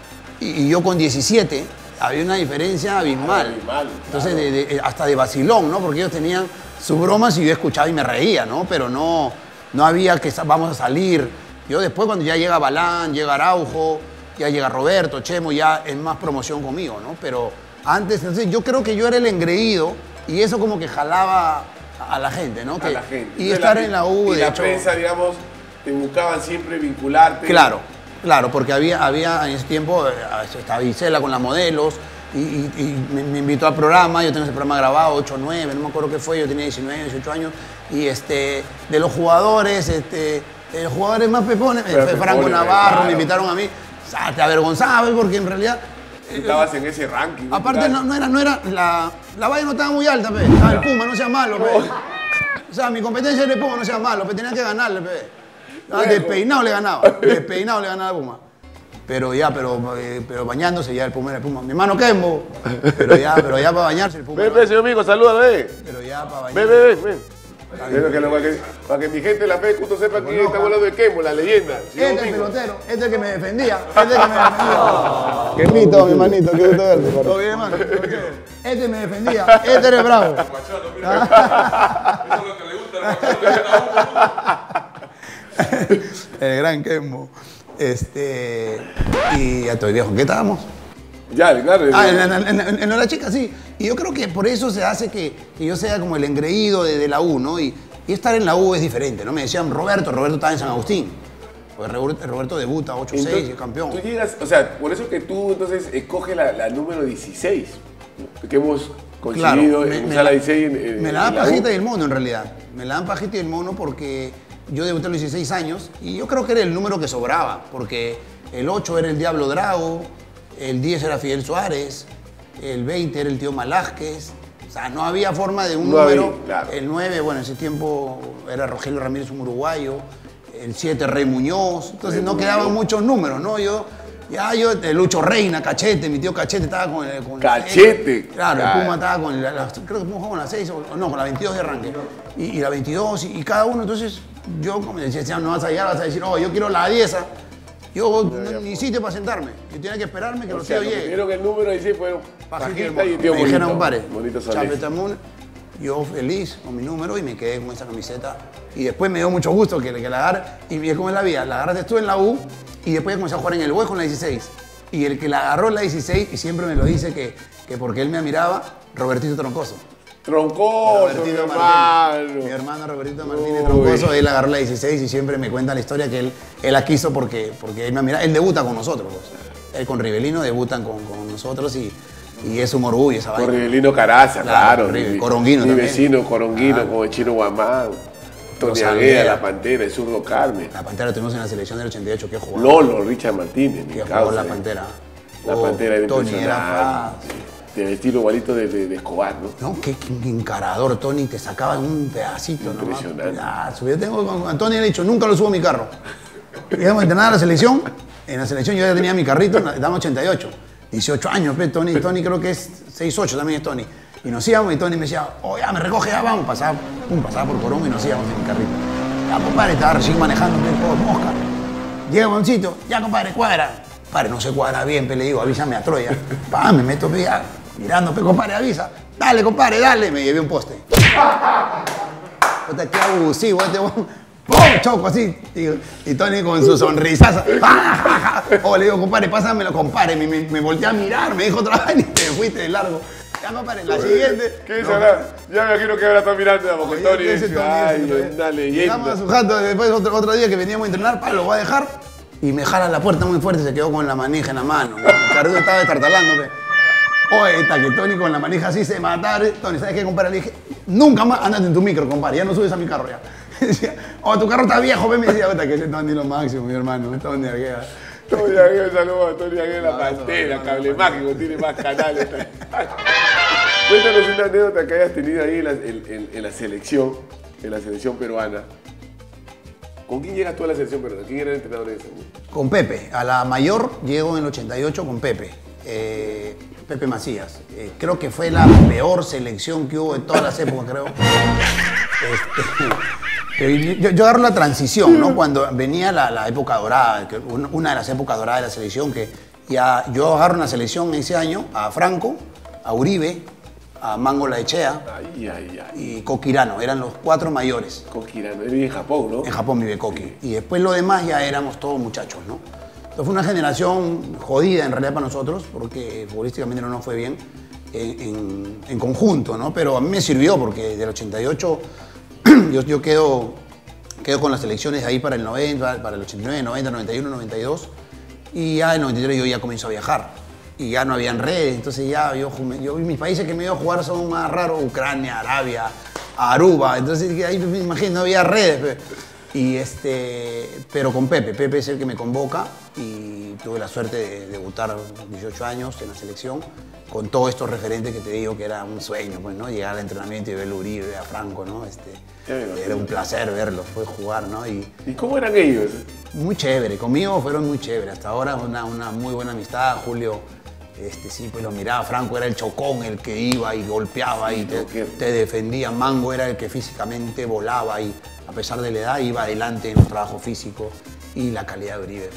y, y yo con diecisiete. Había una diferencia abismal. Ah, abismal, entonces, claro. de, de, hasta de vacilón, ¿no? Porque ellos tenían sus bromas y yo escuchaba y me reía, ¿no? Pero no, no había que vamos a salir. Yo después, cuando ya llega Balán, llega Araujo, ya llega Roberto, Chemo, ya es más promoción conmigo, ¿no? Pero antes, entonces yo creo que yo era el engreído y eso como que jalaba... A la gente, ¿no? A que, la gente. Y de estar la, en la U, y de la hecho, prensa, digamos, te buscaban siempre vincularte. Claro, claro, porque había, había en ese tiempo, estaba Isela con las modelos, y, y, y me, me invitó al programa, yo tenía ese programa grabado, ocho, nueve, no me acuerdo qué fue, yo tenía diecinueve, dieciocho años, y este, de los jugadores, este, de los jugadores más pepones, Pero Franco pepone, Navarro, claro. Me invitaron a mí, te avergonzaba, porque en realidad... Estabas en ese ranking. Aparte, no, no era, no era, la, la valla no estaba muy alta, pe. Estaba el Puma, no sea malo, pe. O sea, mi competencia era el Puma, no sea malo, pe. Tenía que ganarle, pe. Despeinado le ganaba, despeinado le ganaba el Puma. Pero ya, pero, pero bañándose ya el Puma era el Puma. Mi hermano Kembo, pero ya, pero ya para bañarse el Puma. Ven, ven, señor amigo, salúdalo, ve. Pero ya para bañarse. Ven, ven, ven. Para que, para, que, para que mi gente de la fe justo sepa que está hablando de Kembo, la leyenda. Este es el pelotero, este es el que me defendía, este es el que me defendía. Qué mito, mi manito, qué gusto verte. Todo bien, hermano. Este me defendía, este eres bravo. Machato, mira. Eso es lo que le gusta al machato. El gran Kembo. Este. Y a todo el viejo, ¿en qué estábamos? Ya, claro. Ah, en, en, en, en la chica, sí. Y yo creo que por eso se hace que, que yo sea como el engreído de, de la U, ¿no? Y, y estar en la U es diferente, ¿no? Me decían Roberto, Roberto estaba en San Agustín. Pues Roberto, Roberto debuta ocho seis, es campeón. Tú llegas, o sea, por eso que tú entonces escoges la, la número dieciséis, que hemos conseguido claro, en, me, la dieciséis. En, en, me la dan pajita y el mono, en realidad. Me la dan pajita y el mono porque yo debuté a los dieciséis años y yo creo que era el número que sobraba, porque el ocho era el Diablo Drago. El diez era Fidel Suárez, el veinte era el tío Malázquez. O sea, no había forma de un no número. Había, claro. El nueve, bueno, en ese tiempo era Rogelio Ramírez, un uruguayo. El siete, Rey Muñoz. Entonces Rey no Muñoz. Quedaban muchos números, ¿no? Yo, ya yo, Lucho Reina, Cachete, mi tío Cachete estaba con el... Con ¡Cachete! El, claro, claro, el Puma estaba con el, la, creo que Puma jugaba con la seis, o no, con la veintidós de arranque. Y, y la veintidós, y, y cada uno, entonces... yo como decía, no vas a llegar, vas a decir, oh, yo quiero la diez. Yo no, ni sitio para sentarme. Yo tenía que esperarme que los tíos lleguen. Vieron el número y sí, fueron pajita y tío. Me dijeron, pare, Chapetamún. Yo feliz con mi número y me quedé con esa camiseta. Y después me dio mucho gusto que, que la agarra. Y es como es la vida, la agarraste tú en la U y después comencé a jugar en el Boys con la dieciséis. Y el que la agarró en la dieciséis, y siempre me lo dice que, que porque él me admiraba, Robertito Troncoso. Troncoso, mi hermano. Mi hermano Robertito Martínez. Uy. Troncoso, él agarró la dieciséis y siempre me cuenta la historia que él, él la quiso porque, porque él me admiraba. Él debuta con nosotros, pues. Él con Rivelino debutan con, con nosotros y... Y es un orgullo esa vaina. Corrivelino Caraza, claro. claro. Mi, Coronguino mi también. Mi vecino Coronguino, ah, como el Chino Guamán. Toniaguea, La Pantera, el Zurdo Carmen. La Pantera tuvimos en la selección del ochenta y ocho, que jugó. Lolo, Richard Martínez. Que jugó La Pantera. La Pantera era impresionante. Del estilo igualito de, de, de Escobar, ¿no? No, qué, qué encarador, Tony. Te sacaban un pedacito. Impresionante. Nomás. Yo tengo, Antonio le he dicho, nunca lo subo a mi carro. Íbamos a entrenar a la selección. En la selección yo ya tenía mi carrito, estábamos ochenta y ocho. dieciocho años, pues, Tony, Tony creo que es seis ocho, también es Tony. Y nos íbamos y Tony me decía, oh, ya me recoge, ya vamos, pasaba, pum, pasaba por Corongo y nos íbamos en el carrito. Ya, compadre, estaba recién manejando, pues, por mosca. Llega un sitio, ya, compadre, cuadra. Compadre, no se cuadra bien, pues, le digo, avísame a Troya. Pa, me meto, pues, ya, mirando, pues, compadre, avisa. Dale, compadre, dale. Me llevé un poste. Puta, qué abusivo este huevón. ¡Pum! Choco así. Y Tony con su sonrisaza. Oh, le digo, compadre, pásamelo, compadre. Me, me, me volteé a mirar, me dijo otra vez y te fuiste de largo. Ya, compadre, la siguiente. ¿Qué dice ahora? No, ya me imagino que ahora está mirando vamos, con Tony. Ese, Tony ay, ese, una leyenda. Llegamos a su jato, después otro, otro día que veníamos a entrenar, pa, lo voy a dejar. Y me jala la puerta muy fuerte, se quedó con la manija en la mano. El carrito estaba destartalándome. Oye, está que Tony con la manija así se matara. Tony, ¿sabes qué, compadre? Le dije, nunca más andate en tu micro, compadre. Ya no subes a mi carro, ya. Decía, oh, tu carro está viejo, ven, me decía, puta, que ese Tony lo máximo, mi hermano, Tony Aguera. Tony Aguera, saludos a Tony Aguera, la pantera, cable mágico, tiene más canales. Cuéntanos una anécdota que hayas tenido ahí en la, en, en, en la selección, en la selección peruana. ¿Con quién llegas tú a la selección peruana? ¿Quién era el entrenador de ese? Con Pepe, a la mayor llego en el ochenta y ocho con Pepe. Eh, Pepe Macías. Eh, creo que fue la peor selección que hubo en todas las épocas, creo. Este, Yo, yo agarro la transición, ¿no? Cuando venía la, la época dorada, que una de las épocas doradas de la selección, que ya yo agarro una selección ese año a Franco, a Uribe, a Mango Laechea ay, ay, ay. y Coquirano. Eran los cuatro mayores. Coquirano, vive en Japón, ¿no? En Japón vive Coqui. Sí. Y después lo demás ya éramos todos muchachos, ¿no? Entonces fue una generación jodida en realidad para nosotros, porque futbolísticamente no nos fue bien en, en, en conjunto, ¿no? Pero a mí me sirvió, porque del ochenta y ocho... Yo, yo quedo, quedo con las selecciones ahí para el noventa, para el ochenta y nueve, noventa, noventa y uno, noventa y dos. Y ya en noventa y tres yo ya comienzo a viajar. Y ya no habían redes, entonces ya yo, yo mis países que me iba a jugar son más raros, Ucrania, Arabia, Aruba. Entonces ahí me imagino, no había redes. Y este, pero con Pepe, Pepe es el que me convoca y tuve la suerte de debutar dieciocho años en la selección con todos estos referentes que te digo que era un sueño, pues, ¿no? Llegar al entrenamiento y ver a Uribe, a Franco, ¿no? Este, era un placer verlos, fue jugar, ¿no? Y, ¿Y cómo eran ellos? Muy chévere, conmigo fueron muy chéveres, hasta ahora una, una muy buena amistad, Julio. Este, sí, pues lo miraba, Franco era el chocón, el que iba y golpeaba sí, y te, te defendía. Mango era el que físicamente volaba y a pesar de la edad iba adelante en los trabajos físicos y la calidad de Uribe.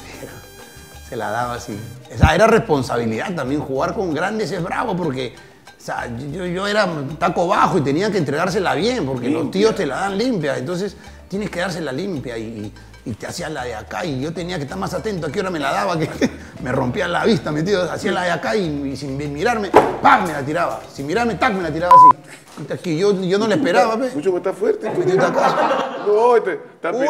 Se la daba así. O sea, era responsabilidad también jugar con grandes es bravo porque o sea, yo, yo era taco bajo y tenía que entregársela bien porque limpia. Los tíos te la dan limpia, entonces tienes que dársela limpia y, y te hacía la de acá y yo tenía que estar más atento a qué hora me la daba que... Me rompía la vista, metido, hacía la de acá y, y sin mirarme, ¡pam! Me la tiraba. Sin mirarme, ¡tac! Me la tiraba así. Que yo, yo no le esperaba, pe. Mucho que está fuerte. Uy,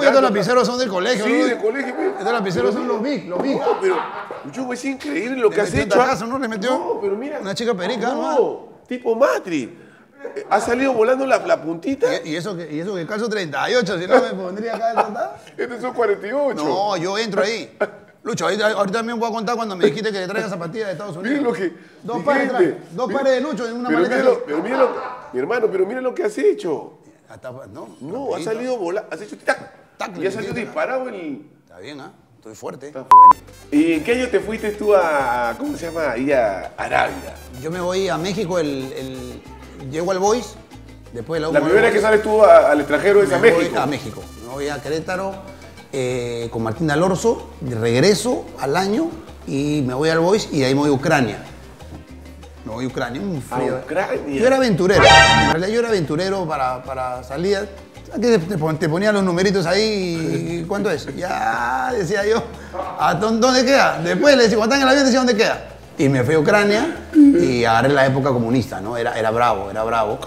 estos lapiceros son del colegio. Sí, del colegio, pe. Estos lapiceros son los big, los big. No, pero, Mucho, es increíble lo que has hecho. ¿Acaso no le metió? No, pero mira. Una chica perica, ¿no? Tipo Matri. Ha salido volando la, la puntita. Y, y eso que, y eso que calzo treinta y ocho, si no me pondría acá sentada. Estos son cuarenta y ocho. No, yo entro ahí. Lucho, ahorita también voy a contar cuando me dijiste que le traigas zapatillas de Estados Unidos. Lo que, dos pares, trae, dos pares de Lucho en una pero maleta. Lo, pero mira lo, mi hermano, pero mira lo que has hecho. Hasta, no, no has salido volando, has hecho tac, tac. Y has salido disparado el... Está bien, ¿ah? ¿eh? Estoy fuerte. Está bueno. ¿Y en qué año te fuiste tú a, cómo se llama, ahí a Arabia? Yo me voy a México, el, el, llego al Boys Después de la, U, la primera vez que sales tú a, al extranjero es a México. A México. Me voy a Querétaro eh, con Martín Alorso, regreso al año y me voy al Boys y de ahí me voy a Ucrania. Me voy a Ucrania. Un frío. ¿A Ucrania? Yo era aventurero. En realidad yo era aventurero para, para salidas. Que te ponían los numeritos ahí y ¿cuánto es? Ya decía yo, ¿a ¿dónde queda? Después le decía, cuando están en el avión decía, ¿dónde queda? Y me fui a Ucrania y agarré la época comunista, ¿no? Era, era bravo, era bravo.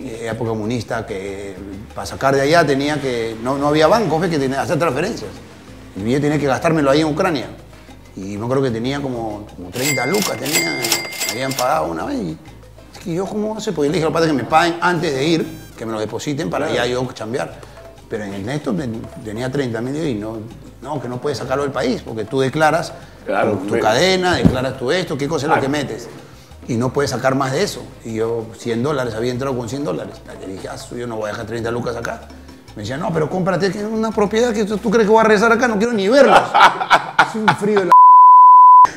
Época comunista que para sacar de allá tenía que, no, no había banco, que tenía que hacer transferencias. Y yo tenía que gastármelo ahí en Ucrania. Y no creo que tenía como, como treinta lucas, tenía, me habían pagado una vez. Y es que yo, ¿cómo se podía? Le dije, lo que pasa es que me paguen antes de ir, que me lo depositen para ya yo chambear. Pero en el neto tenía treinta mil y no, no, que no puedes sacarlo del país, porque tú declaras claro, tu, tu cadena, declaras tú esto, qué cosa es lo que metes. Y no puedes sacar más de eso. Y yo cien dólares, había entrado con cien dólares. Le dije, ah, yo no voy a dejar treinta lucas acá. Me decía, no, pero cómprate una propiedad que tú, tú crees que voy a regresar acá, no quiero ni verlos. Es un frío de la...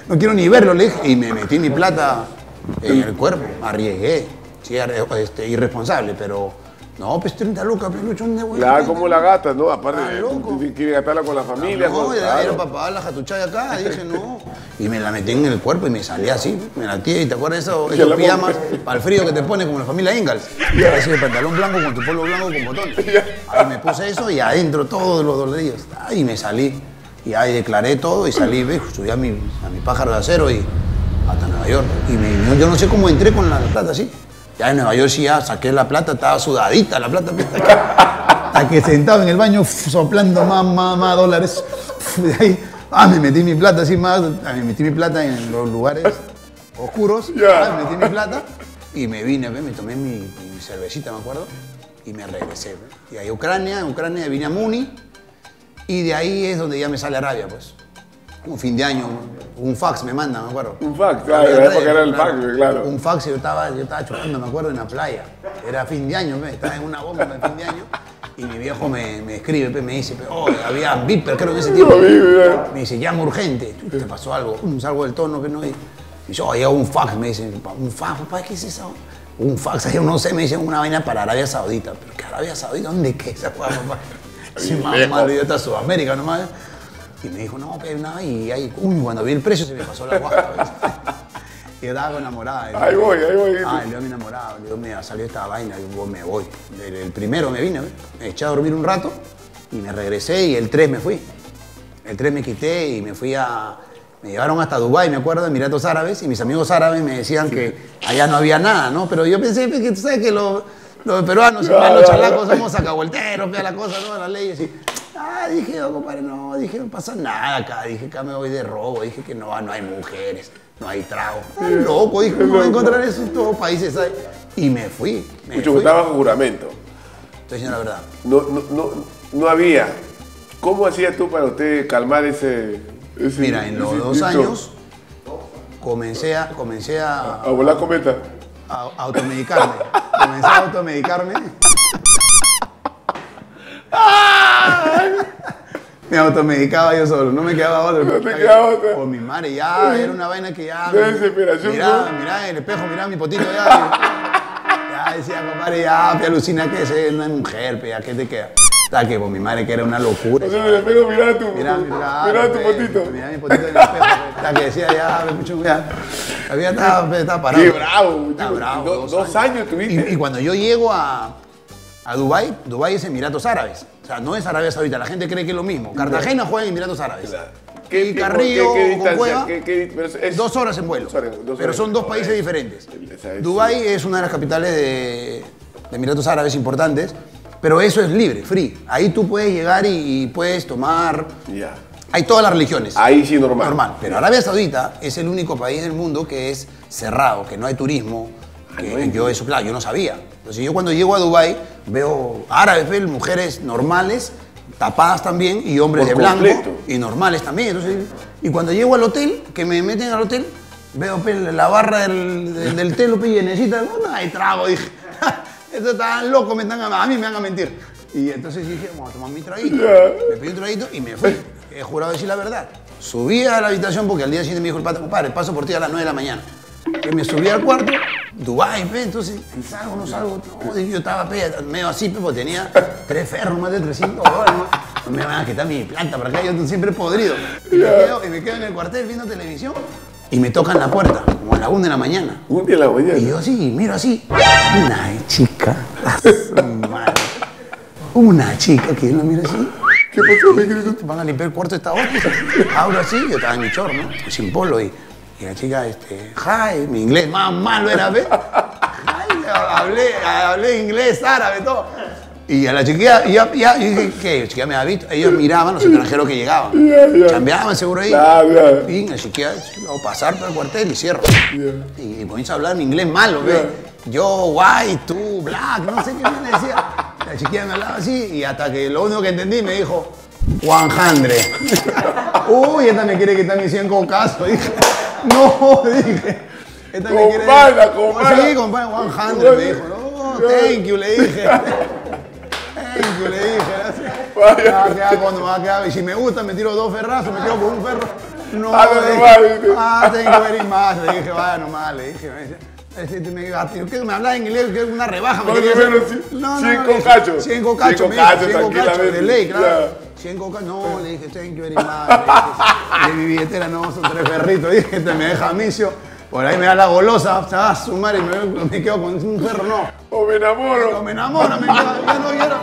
No quiero ni verlos, le dije. Y me metí mi plata en el cuerpo, arriesgué. Sí, este, irresponsable, pero... No, pues treinta lucas, pero Lucho, ¿dónde voy? Ya, como la gata, ¿no? Aparte, ah, quiere gastarla con la familia. No, ya claro. Era para pagar la jatuchada acá, dije no. Y me la metí en el cuerpo y me salí así, me la tiré. ¿Te acuerdas de esos, esos pijamas para el frío que te pone como la familia Ingalls? Y ahora sí, el pantalón blanco con tu polo blanco con botones. Ahí me puse eso y adentro todos los dolarillos. Y me salí. Y ahí declaré todo y salí, ¿ves? Subí a mi, a mi pájaro de acero y hasta Nueva York. Y me, yo no sé cómo entré con la plata así. Ya en Nueva York sí ya saqué la plata, estaba sudadita la plata. Hasta que sentado en el baño soplando más, más, más dólares. De ahí, ah, me metí mi plata así más, me metí mi plata en los lugares oscuros. Yeah. Ah, me metí mi plata y me vine, me tomé mi, mi cervecita, me acuerdo, y me regresé. Y ahí Ucrania, en Ucrania vine a Muni y de ahí es donde ya me sale Arabia, pues. Un fin de año, un fax me mandan, me acuerdo. Un fax, claro, la época era el fax, claro. Un fax y yo estaba, yo estaba chupando, me acuerdo, en la playa. Era fin de año, me, estaba en una bomba en fin de año. Y mi viejo me, me escribe, me dice, oh, había Viper, creo que en ese tiempo. Me dice, llama urgente, te pasó algo, un salgo del tono que no es. Y yo, oh, llegó un fax, me dice, un fax, papá, ¿qué es eso? Un fax, yo no sé, me dicen una vaina para Arabia Saudita. Pero que Arabia Saudita, ¿dónde qué es esa papá? Si más malo, yo está Sudamérica nomás. Y me dijo, no, pero nada, y ahí, uy, cuando vi el precio se me pasó la guaja. Y yo estaba enamorada. Ahí voy, ahí voy. Ah, le dio a mi enamorada, yo me salió esta vaina, yo me voy. El, el primero me vine, me eché a dormir un rato y me regresé y el tres me fui. El tres me quité y me fui a... Me llevaron hasta Dubái, me acuerdo, Emiratos Árabes, y mis amigos árabes me decían sí. Que allá no había nada, ¿no? Pero yo pensé, que tú sabes que los, los peruanos, no, no, los chalacos, no. Somos sacavuelteros, vea la cosa, ¿no? Las leyes y... Ah, dije, no, compadre, no, dije, no pasa nada acá, dije, acá me voy de robo, dije que no, no hay mujeres, no hay trago. Estás loco, dije, no voy a encontrar eso en todos los países, ¿sabes? Y me fui, me Mucho fui. Estaba juramento. Estoy diciendo la verdad. No, no, no, no había. ¿Cómo hacías tú para usted calmar ese... ese Mira, en los ese, dos años comencé a... Comencé a, a, a volar cometa. A, a automedicarme. Comencé a automedicarme. Me automedicaba yo solo, no me quedaba otro. No te quedaba otra. Por mi madre, ya, era una vaina que ya... De desesperación. Mirá, mirá el espejo, mirá mi potito, ya. Ya decía, compadre, ya, te alucina que es una mujer, ya, ¿qué te queda? Está que por mi madre que era una locura. O sea, en el espejo mirá tu... Mirá, mirá, mirá tu potito. Mirá mi potito en el espejo. Está que decía, ya, me escucho, ya. Había estaba parado. Qué bravo. Está bravo. Dos años tuviste. Y cuando yo llego a... A Dubái, Dubái es Emiratos Árabes. O sea, no es Arabia Saudita, la gente cree que es lo mismo. Cartagena juega en Emiratos Árabes. Claro. ¿Qué, y Carrillo, qué, qué, qué con Cueva, qué, qué, es, dos horas en vuelo. Dos horas, dos horas, pero son dos países es, diferentes. Es, Dubái es una de las capitales de, de Emiratos Árabes importantes, pero eso es libre, free. Ahí tú puedes llegar y, y puedes tomar... Yeah. Hay todas las religiones. Ahí sí, normal. Normal. Pero Arabia Saudita es el único país del mundo que es cerrado, que no hay turismo. Que no hay, yo eso, claro, yo no sabía. Entonces yo cuando llego a Dubái veo árabes, mujeres normales, tapadas también, y hombres de blanco, y normales también. Entonces, y cuando llego al hotel, que me meten al hotel, veo la barra del, del, del telo llenecita, no hay trago, dije. Esto están locos, me están, a mí me van a mentir. Y entonces dije, vamos a tomar mi traguito. Me pedí un traguito y me fui. He jurado decir la verdad. Subí a la habitación porque al día siguiente me dijo el pata, compadre, paso por ti a las nueve de la mañana. que me subí al cuarto, Dubái, pe, entonces, ¿salgo no salgo? No, yo estaba pe, medio así, pe, porque tenía tres ferros, más de trescientos dólares, no me van a quitar mi plata para acá, yo estoy siempre podrido. Y me, quedo, y me quedo en el cuartel viendo televisión y me tocan la puerta, como a la una de la mañana. Una de la mañana. Y yo sí, miro así, una chica, una chica que yo la miro así. ¿Qué pasó? ¿Te van a limpiar el cuarto de esta hora? Hablo así, yo estaba en mi chor, ¿no? Sin polo y... Y la chica, este, hi, mi inglés más malo era, ¿ves? Hi, hablé, hablé inglés, árabe, todo. Y a la chiquilla, ya, ya, yo dije, ¿qué? La chiquilla me había visto, ellos miraban los extranjeros que llegaban. Yeah, yeah. Cambiaban seguro ahí. Yeah, yeah. Y la chiquilla, o pasar por el cuartel y cierro. Yeah. Y, y comienzo a hablar mi inglés malo, ¿ves? Yeah. Yo, white, tú, black, no sé qué me decía. La chiquilla me hablaba así y hasta que lo único que entendí me dijo, one hundred. Uy, esta me quiere quitar mis cien cocas, dije. No, dije. Esta me quiere. Compara, compara. Sí, compara, one hundred, me dijo. No, thank you, le dije. Thank you, le dije. Me va a quedar cuando me va a quedar. Y si me gusta, me tiro dos ferrazos, me quedo con un ferro. No, dije. Ah, thank you very much. Le dije, vaya nomás, le dije. Me, me hablaba en inglés, que es una rebaja. No, no, no. cien cocachos. cien cocachos, cien cocachos, de ley, claro. cien cocas, no, le dije, thank you very much. De mi billetera no, son tres perritos. Dije, te me deja misio. Por ahí me da la golosa, se va a sumar y me, me quedo con un perro, no. O me enamoro. O me enamoro, me quedo, yo no quiero.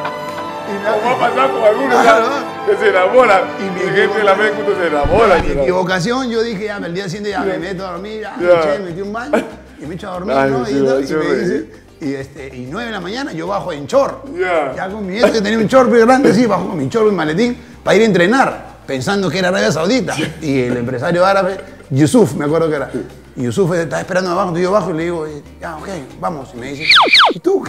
Como ha pasado con algunos, claro, que se enamoran. Y mi gente de la Cuto se enamora. Mi equivocación, yo dije, ya, el día siguiente ya me meto a dormir, ya, me eché, metí un baño y me echo a dormir, ¿no? Y me dice... Y, este, y nueve de la mañana yo bajo en short. Yeah. Ya con mi nieto que tenía un short grande, sí, bajo con mi short y maletín para ir a entrenar, pensando que era Arabia Saudita. Y el empresario árabe, Yusuf, me acuerdo que era. Yusuf estaba esperando abajo, yo bajo y le digo, ya, ok, vamos. Y me dice, ¿y tú?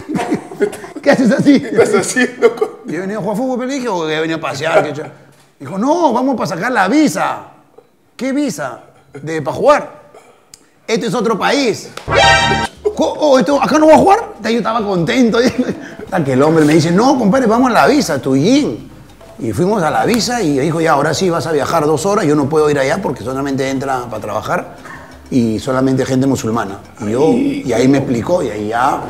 ¿Qué haces así? ¿Qué estás haciendo? Yo he venido a jugar fútbol, pero le dije, o he venido a pasear. ¿Qué he hecho? Dijo, no, vamos para sacar la visa. ¿Qué visa? De, para jugar. Este es otro país. Oh, esto, ¿acá no voy a jugar? Yo estaba contento. Hasta que el hombre me dice, no, compadre, vamos a la visa, Tuyín. Y fuimos a la visa y dijo, ya, ahora sí vas a viajar dos horas. Yo no puedo ir allá porque solamente entra para trabajar y solamente gente musulmana. Y, yo, y ahí me explicó y ahí ya...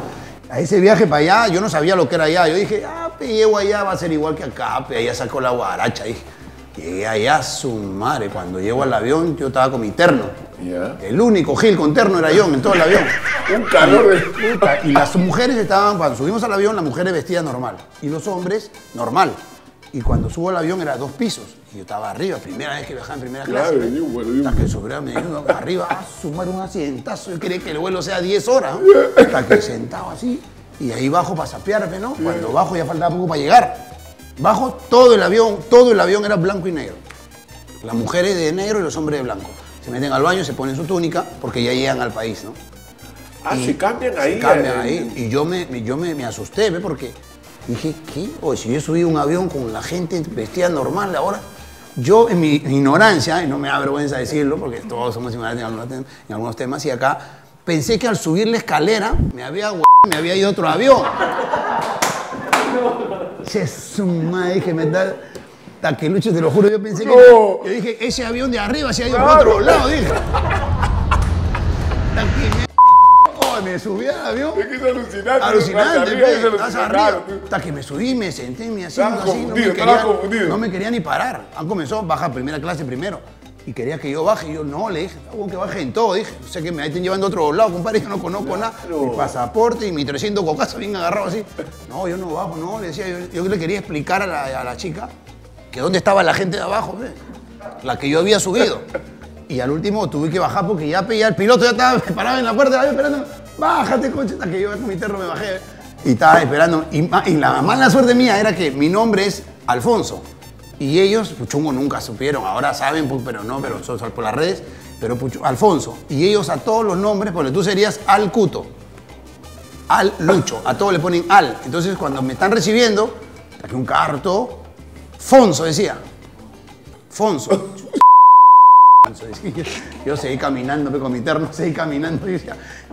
A ese viaje para allá, yo no sabía lo que era allá. Yo dije, ah, pe, llego allá, va a ser igual que acá. Pe, allá sacó la guaracha. Dije, llegué allá, su madre. Cuando llego al avión, yo estaba con mi terno. Yeah. El único Gil con terno era yo en todo el avión. Un calor de puta. Y las mujeres estaban, cuando subimos al avión, las mujeres vestidas normal. Y los hombres, normal. Y cuando subo al avión, era dos pisos. Y yo estaba arriba, primera vez que viajaba en primera claro, clase. Claro, bueno, hasta que sobraba, me dijeron arriba a sumar un asientazo. Yo quería que el vuelo sea diez horas. ¿No? Hasta que sentado así. Y ahí bajo para sapearme, ¿no? Cuando bajo ya faltaba poco para llegar. Bajo todo el avión, todo el avión era blanco y negro. Las mujeres de negro y los hombres de blanco. Se meten al baño, se ponen su túnica, porque ya llegan al país, ¿no? Ah, y se cambian ahí. Se cambian eh, ahí. Y yo me, yo me, me asusté, ¿ve? Porque dije, ¿qué? Oye, si yo subí un avión con la gente vestida normal ahora, yo en mi, mi ignorancia, y no me da vergüenza decirlo, porque todos somos ignorantes en algunos, en algunos temas, y acá pensé que al subir la escalera me había, me había ido otro avión. Madre, dije, me da... Taquelucho, te lo juro, yo pensé no. que... Yo dije, ese avión de arriba se ha ido claro. por otro lado, dije. Taquelucho, oh, me subí al avión. Es que es alucinante. Alucinante, arriba, es alucinante. Estás arriba. Hasta que me subí, me senté en mi asiento así. No me, quería, no me quería ni parar. Han comenzado, baja primera clase primero. Y quería que yo baje. Y yo, no, le dije, oh, que baje en todo. Dije, o sea que me estén llevando a otro lado, compadre, yo no conozco claro. nada. Mi pasaporte y mi trescientos cocazos bien agarrado así. No, yo no bajo, no, le decía. Yo, yo le quería explicar a la, a la chica que dónde estaba la gente de abajo, ¿ves? La que yo había subido. Y al último tuve que bajar porque ya, ya el piloto ya estaba parado en la puerta, estaba esperando. Bájate, coche, hasta que yo con mi terno me bajé. Y estaba esperando. Y, y la mala suerte mía era que mi nombre es Alfonso. Y ellos, Puchungo, nunca supieron, ahora saben, pero no, pero son por las redes, pero Puchungo, Alfonso. Y ellos a todos los nombres, porque tú serías Al Cuto, Al Lucho, a todos le ponen Al. Entonces cuando me están recibiendo, saqué un carro, todo, Fonso decía, Fonso. Yo seguí caminando con mi terno, seguí caminando y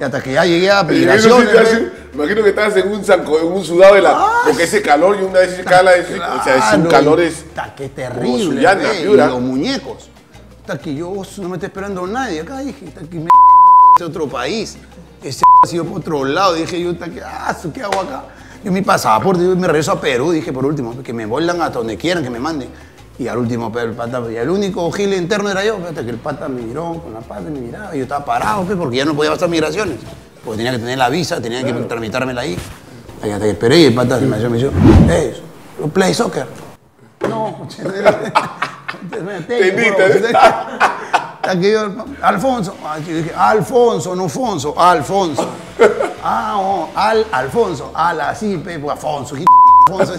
hasta que ya llegué a aspiraciones. Imagino que estabas en un, zanco, en un sudado de la... Ah, porque ese calor y una vez se cala, ese, claro, o sea, es un calor es... ¡Qué terrible! Su llana, y los muñecos. Hasta que yo no me estoy esperando a nadie acá, dije, hasta que me... de otro país. Ese ha sido por otro lado. Dije yo, ah, ¿qué hago acá? Yo mi pasaporte, yo me regreso a Perú, dije por último, que me vuelan hasta donde quieran, que me manden. Y al último, el pata, y el único gil interno era yo, hasta que el pata me miró, con la pata me miraba, y yo estaba parado, porque ya no podía pasar migraciones, porque tenía que tener la visa, tenía claro. que tramitármela ahí. Ahí hasta que esperé y el pata sí. me dijo, me dijo, hey, ¿tú play soccer? No, te invito. Alfonso, Alfonso, no Fonso, Alfonso. Ah, oh, al, Alfonso, al, así, Pepe, Afonso, Afonso.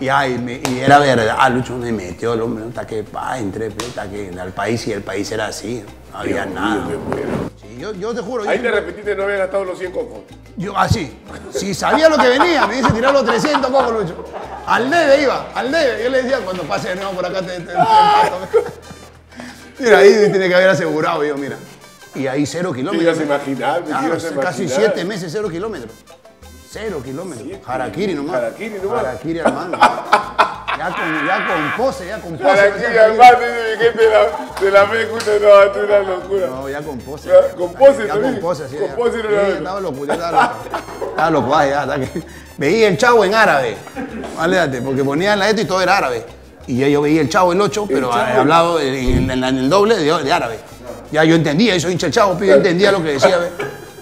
Y, ay, me, y era verdad, ah, Lucho me metió el hombre, hasta que pa, entré hasta que al país y el país era así, no había Dios, nada. Dios, Dios, Dios. Sí, yo, yo te juro. Ahí yo, te repetiste, no había gastado los cien cocos. Yo, así, sí, sabía lo que venía, me dice tirar los trescientos cocos, Lucho. Al debe iba, al debe. Yo le decía, cuando pase de nuevo por acá te... te, te, te mira, ahí tiene que haber asegurado yo, mira. Y ahí cero kilómetros. Te ibas a imaginar, te ibas a imaginar. Casi siete meses, cero kilómetros. Cero kilómetros. Siete. Harakiri nomás. Harakiri nomás. Harakiri al mano. Ya con, ya con pose, ya con pose. Harakiri al mano, dice que te la ve justo, no, es una locura. No, ya con pose. Ya, con pose, ya, ya con pose, sí. Con ya. Pose no la ve. Estaba loco, yo estaba loco. Estaba loco, ya, hasta que... Veía el Chavo en árabe. Aléjate, porque ponían la esto y todo era árabe. Y yo, yo veía el Chavo el ocho, pero hablado en, en, en el doble de, de árabe. Ya yo entendía, yo hincha el Chavo, yo entendía lo que decía. ¿Ve?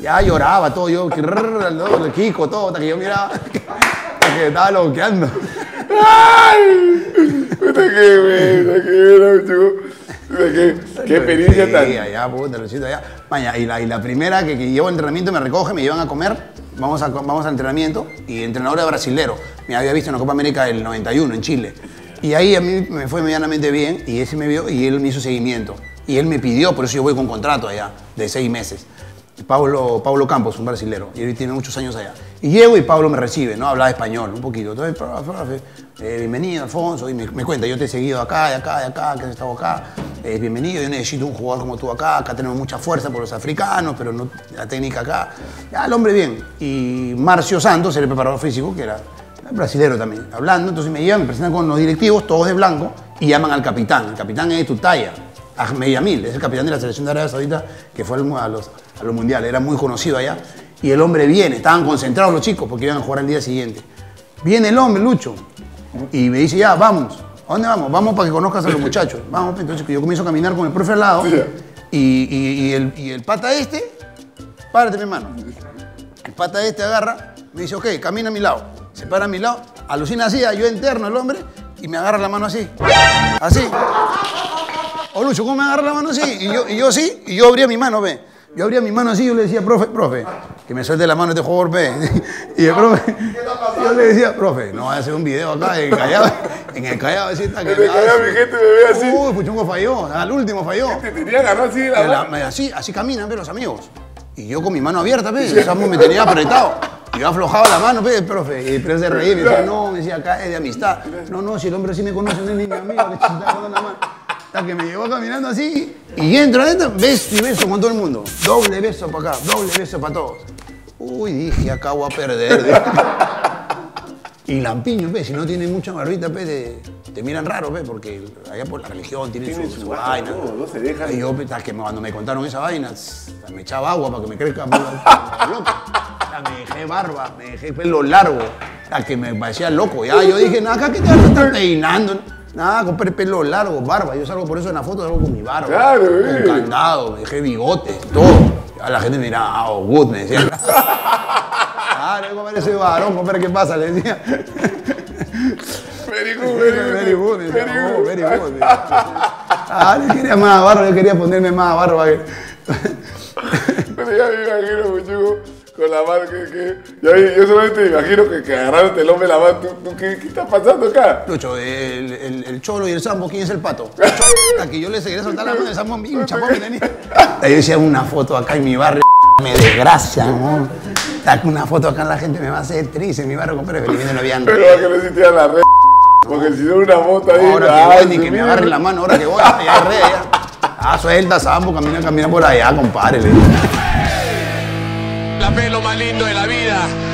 Ya lloraba todo, yo, el Kiko, todo, hasta que yo miraba, hasta que estaba loqueando. ¡Ay! Puta que buena, qué buena, qué experiencia tan. Ya, puta, Luchito, ya. Maña, y la, y la primera que, que llevo al entrenamiento me recoge, me llevan a comer, vamos, a, vamos al entrenamiento, y entrenador de brasilero, me había visto en la Copa América del noventa y uno en Chile. Y ahí a mí me fue medianamente bien, y ese me vio, y él me hizo seguimiento. Y él me pidió, por eso yo voy con contrato allá, de seis meses. Pablo, Pablo Campos, un brasilero, y él tiene muchos años allá. Y llego y Pablo me recibe, ¿no? Hablaba español un poquito. Entonces, profe, eh, bienvenido, Alfonso. Y me, me cuenta, yo te he seguido acá, de acá, de acá, que has estado acá. Eh, bienvenido, yo necesito un jugador como tú acá. Acá tenemos mucha fuerza por los africanos, pero no la técnica acá. Ya, el hombre bien. Y Marcio Santos, el preparador físico, que era brasilero también, hablando. Entonces me llevan, me presentan con los directivos, todos de blanco, y llaman al capitán. El capitán es de tu talla. Meyamil, es el capitán de la selección de Arabia Saudita que fue a los, a los mundiales, era muy conocido allá. Y el hombre viene, estaban concentrados los chicos porque iban a jugar al día siguiente. Viene el hombre, Lucho, y me dice, ya, vamos. ¿A dónde vamos? Vamos para que conozcas a los muchachos. Vamos, entonces yo comienzo a caminar con el profe al lado y, y, y, el, y el pata este, párate mi hermano. El pata este agarra, me dice, ok, camina a mi lado. Se para a mi lado, alucina así, yo interno el hombre y me agarra la mano así. Así. Oh, Lucho, ¿cómo me agarra la mano así? Y yo, y yo sí, y yo abría mi mano, ve. Yo abría mi mano así y yo le decía, profe, profe, que me suelte la mano este jugador, ve. Y el profe, yo le decía, profe, no voy a hacer un video acá en el Callao, en el Callao, así está. En el Callao mi gente me ve así. Uy, Puchungo falló, al último falló. Te tenía agarrado así la mano. Así, así caminan, ve, los amigos. Y yo con mi mano abierta, ve, el Samu me tenía apretado. Yo aflojaba la mano, ve, profe, y el profe se reía, me decía, no, me decía, acá es de amistad. No, no, si el hombre sí me conoce, no es ni mi amigo, que está con la mano. Hasta que me llevó caminando así y entro adentro, beso y beso con todo el mundo. Doble beso para acá, doble beso para todos. Uy, dije, acá voy a perder. Y lampiño, pe, si no tienen mucha barbita, pe, te, te miran raro, pe, porque allá por la religión tienen tiene su, su vaina. No, no se dejan. Y yo, pe, que cuando me contaron esa vaina, me echaba agua para que me crezca. Me dejé barba, me dejé pelo largo, hasta que me parecía loco. Ya, yo dije, nada, acá que te vas a estar peinando. Nada, compré pelo largo, barba. Yo salgo por eso en la foto, salgo con mi barba. Claro, con candado, me dejé bigotes, todo. A la gente me miraba, ah, oh, good, me decían. Ah, no, compadre, soy varón, compadre, ¿qué pasa? Le decía. Very good, very good. Very good, very good. Ah, yo quería más barba, yo quería ponerme más barba. Pero ya me imagino, muchacho, con la mano que... que ya, yo solamente me imagino que, que agarraste el hombre la mano. ¿Tú, tú, qué, ¿Qué está pasando acá? Lucho, el, el, el Cholo y el Sambo, ¿quién es el pato? El Cholo, hasta que yo le seguiré soltando la mano del Sambo, un chapón que tenía. Yo decía, una foto acá en mi barrio, me desgracia, amor. Una foto acá en la gente me va a hacer triste en mi barrio, compadre, felizmente no habían... Pero que no existía la red, porque si no una moto ahí... Ahora que voy, ni que me agarre la mano, ahora que voy, ya hay red, ya. Ah, suelta, Sambo, camina, camina por allá, compárele. La fe es lo más lindo de la vida.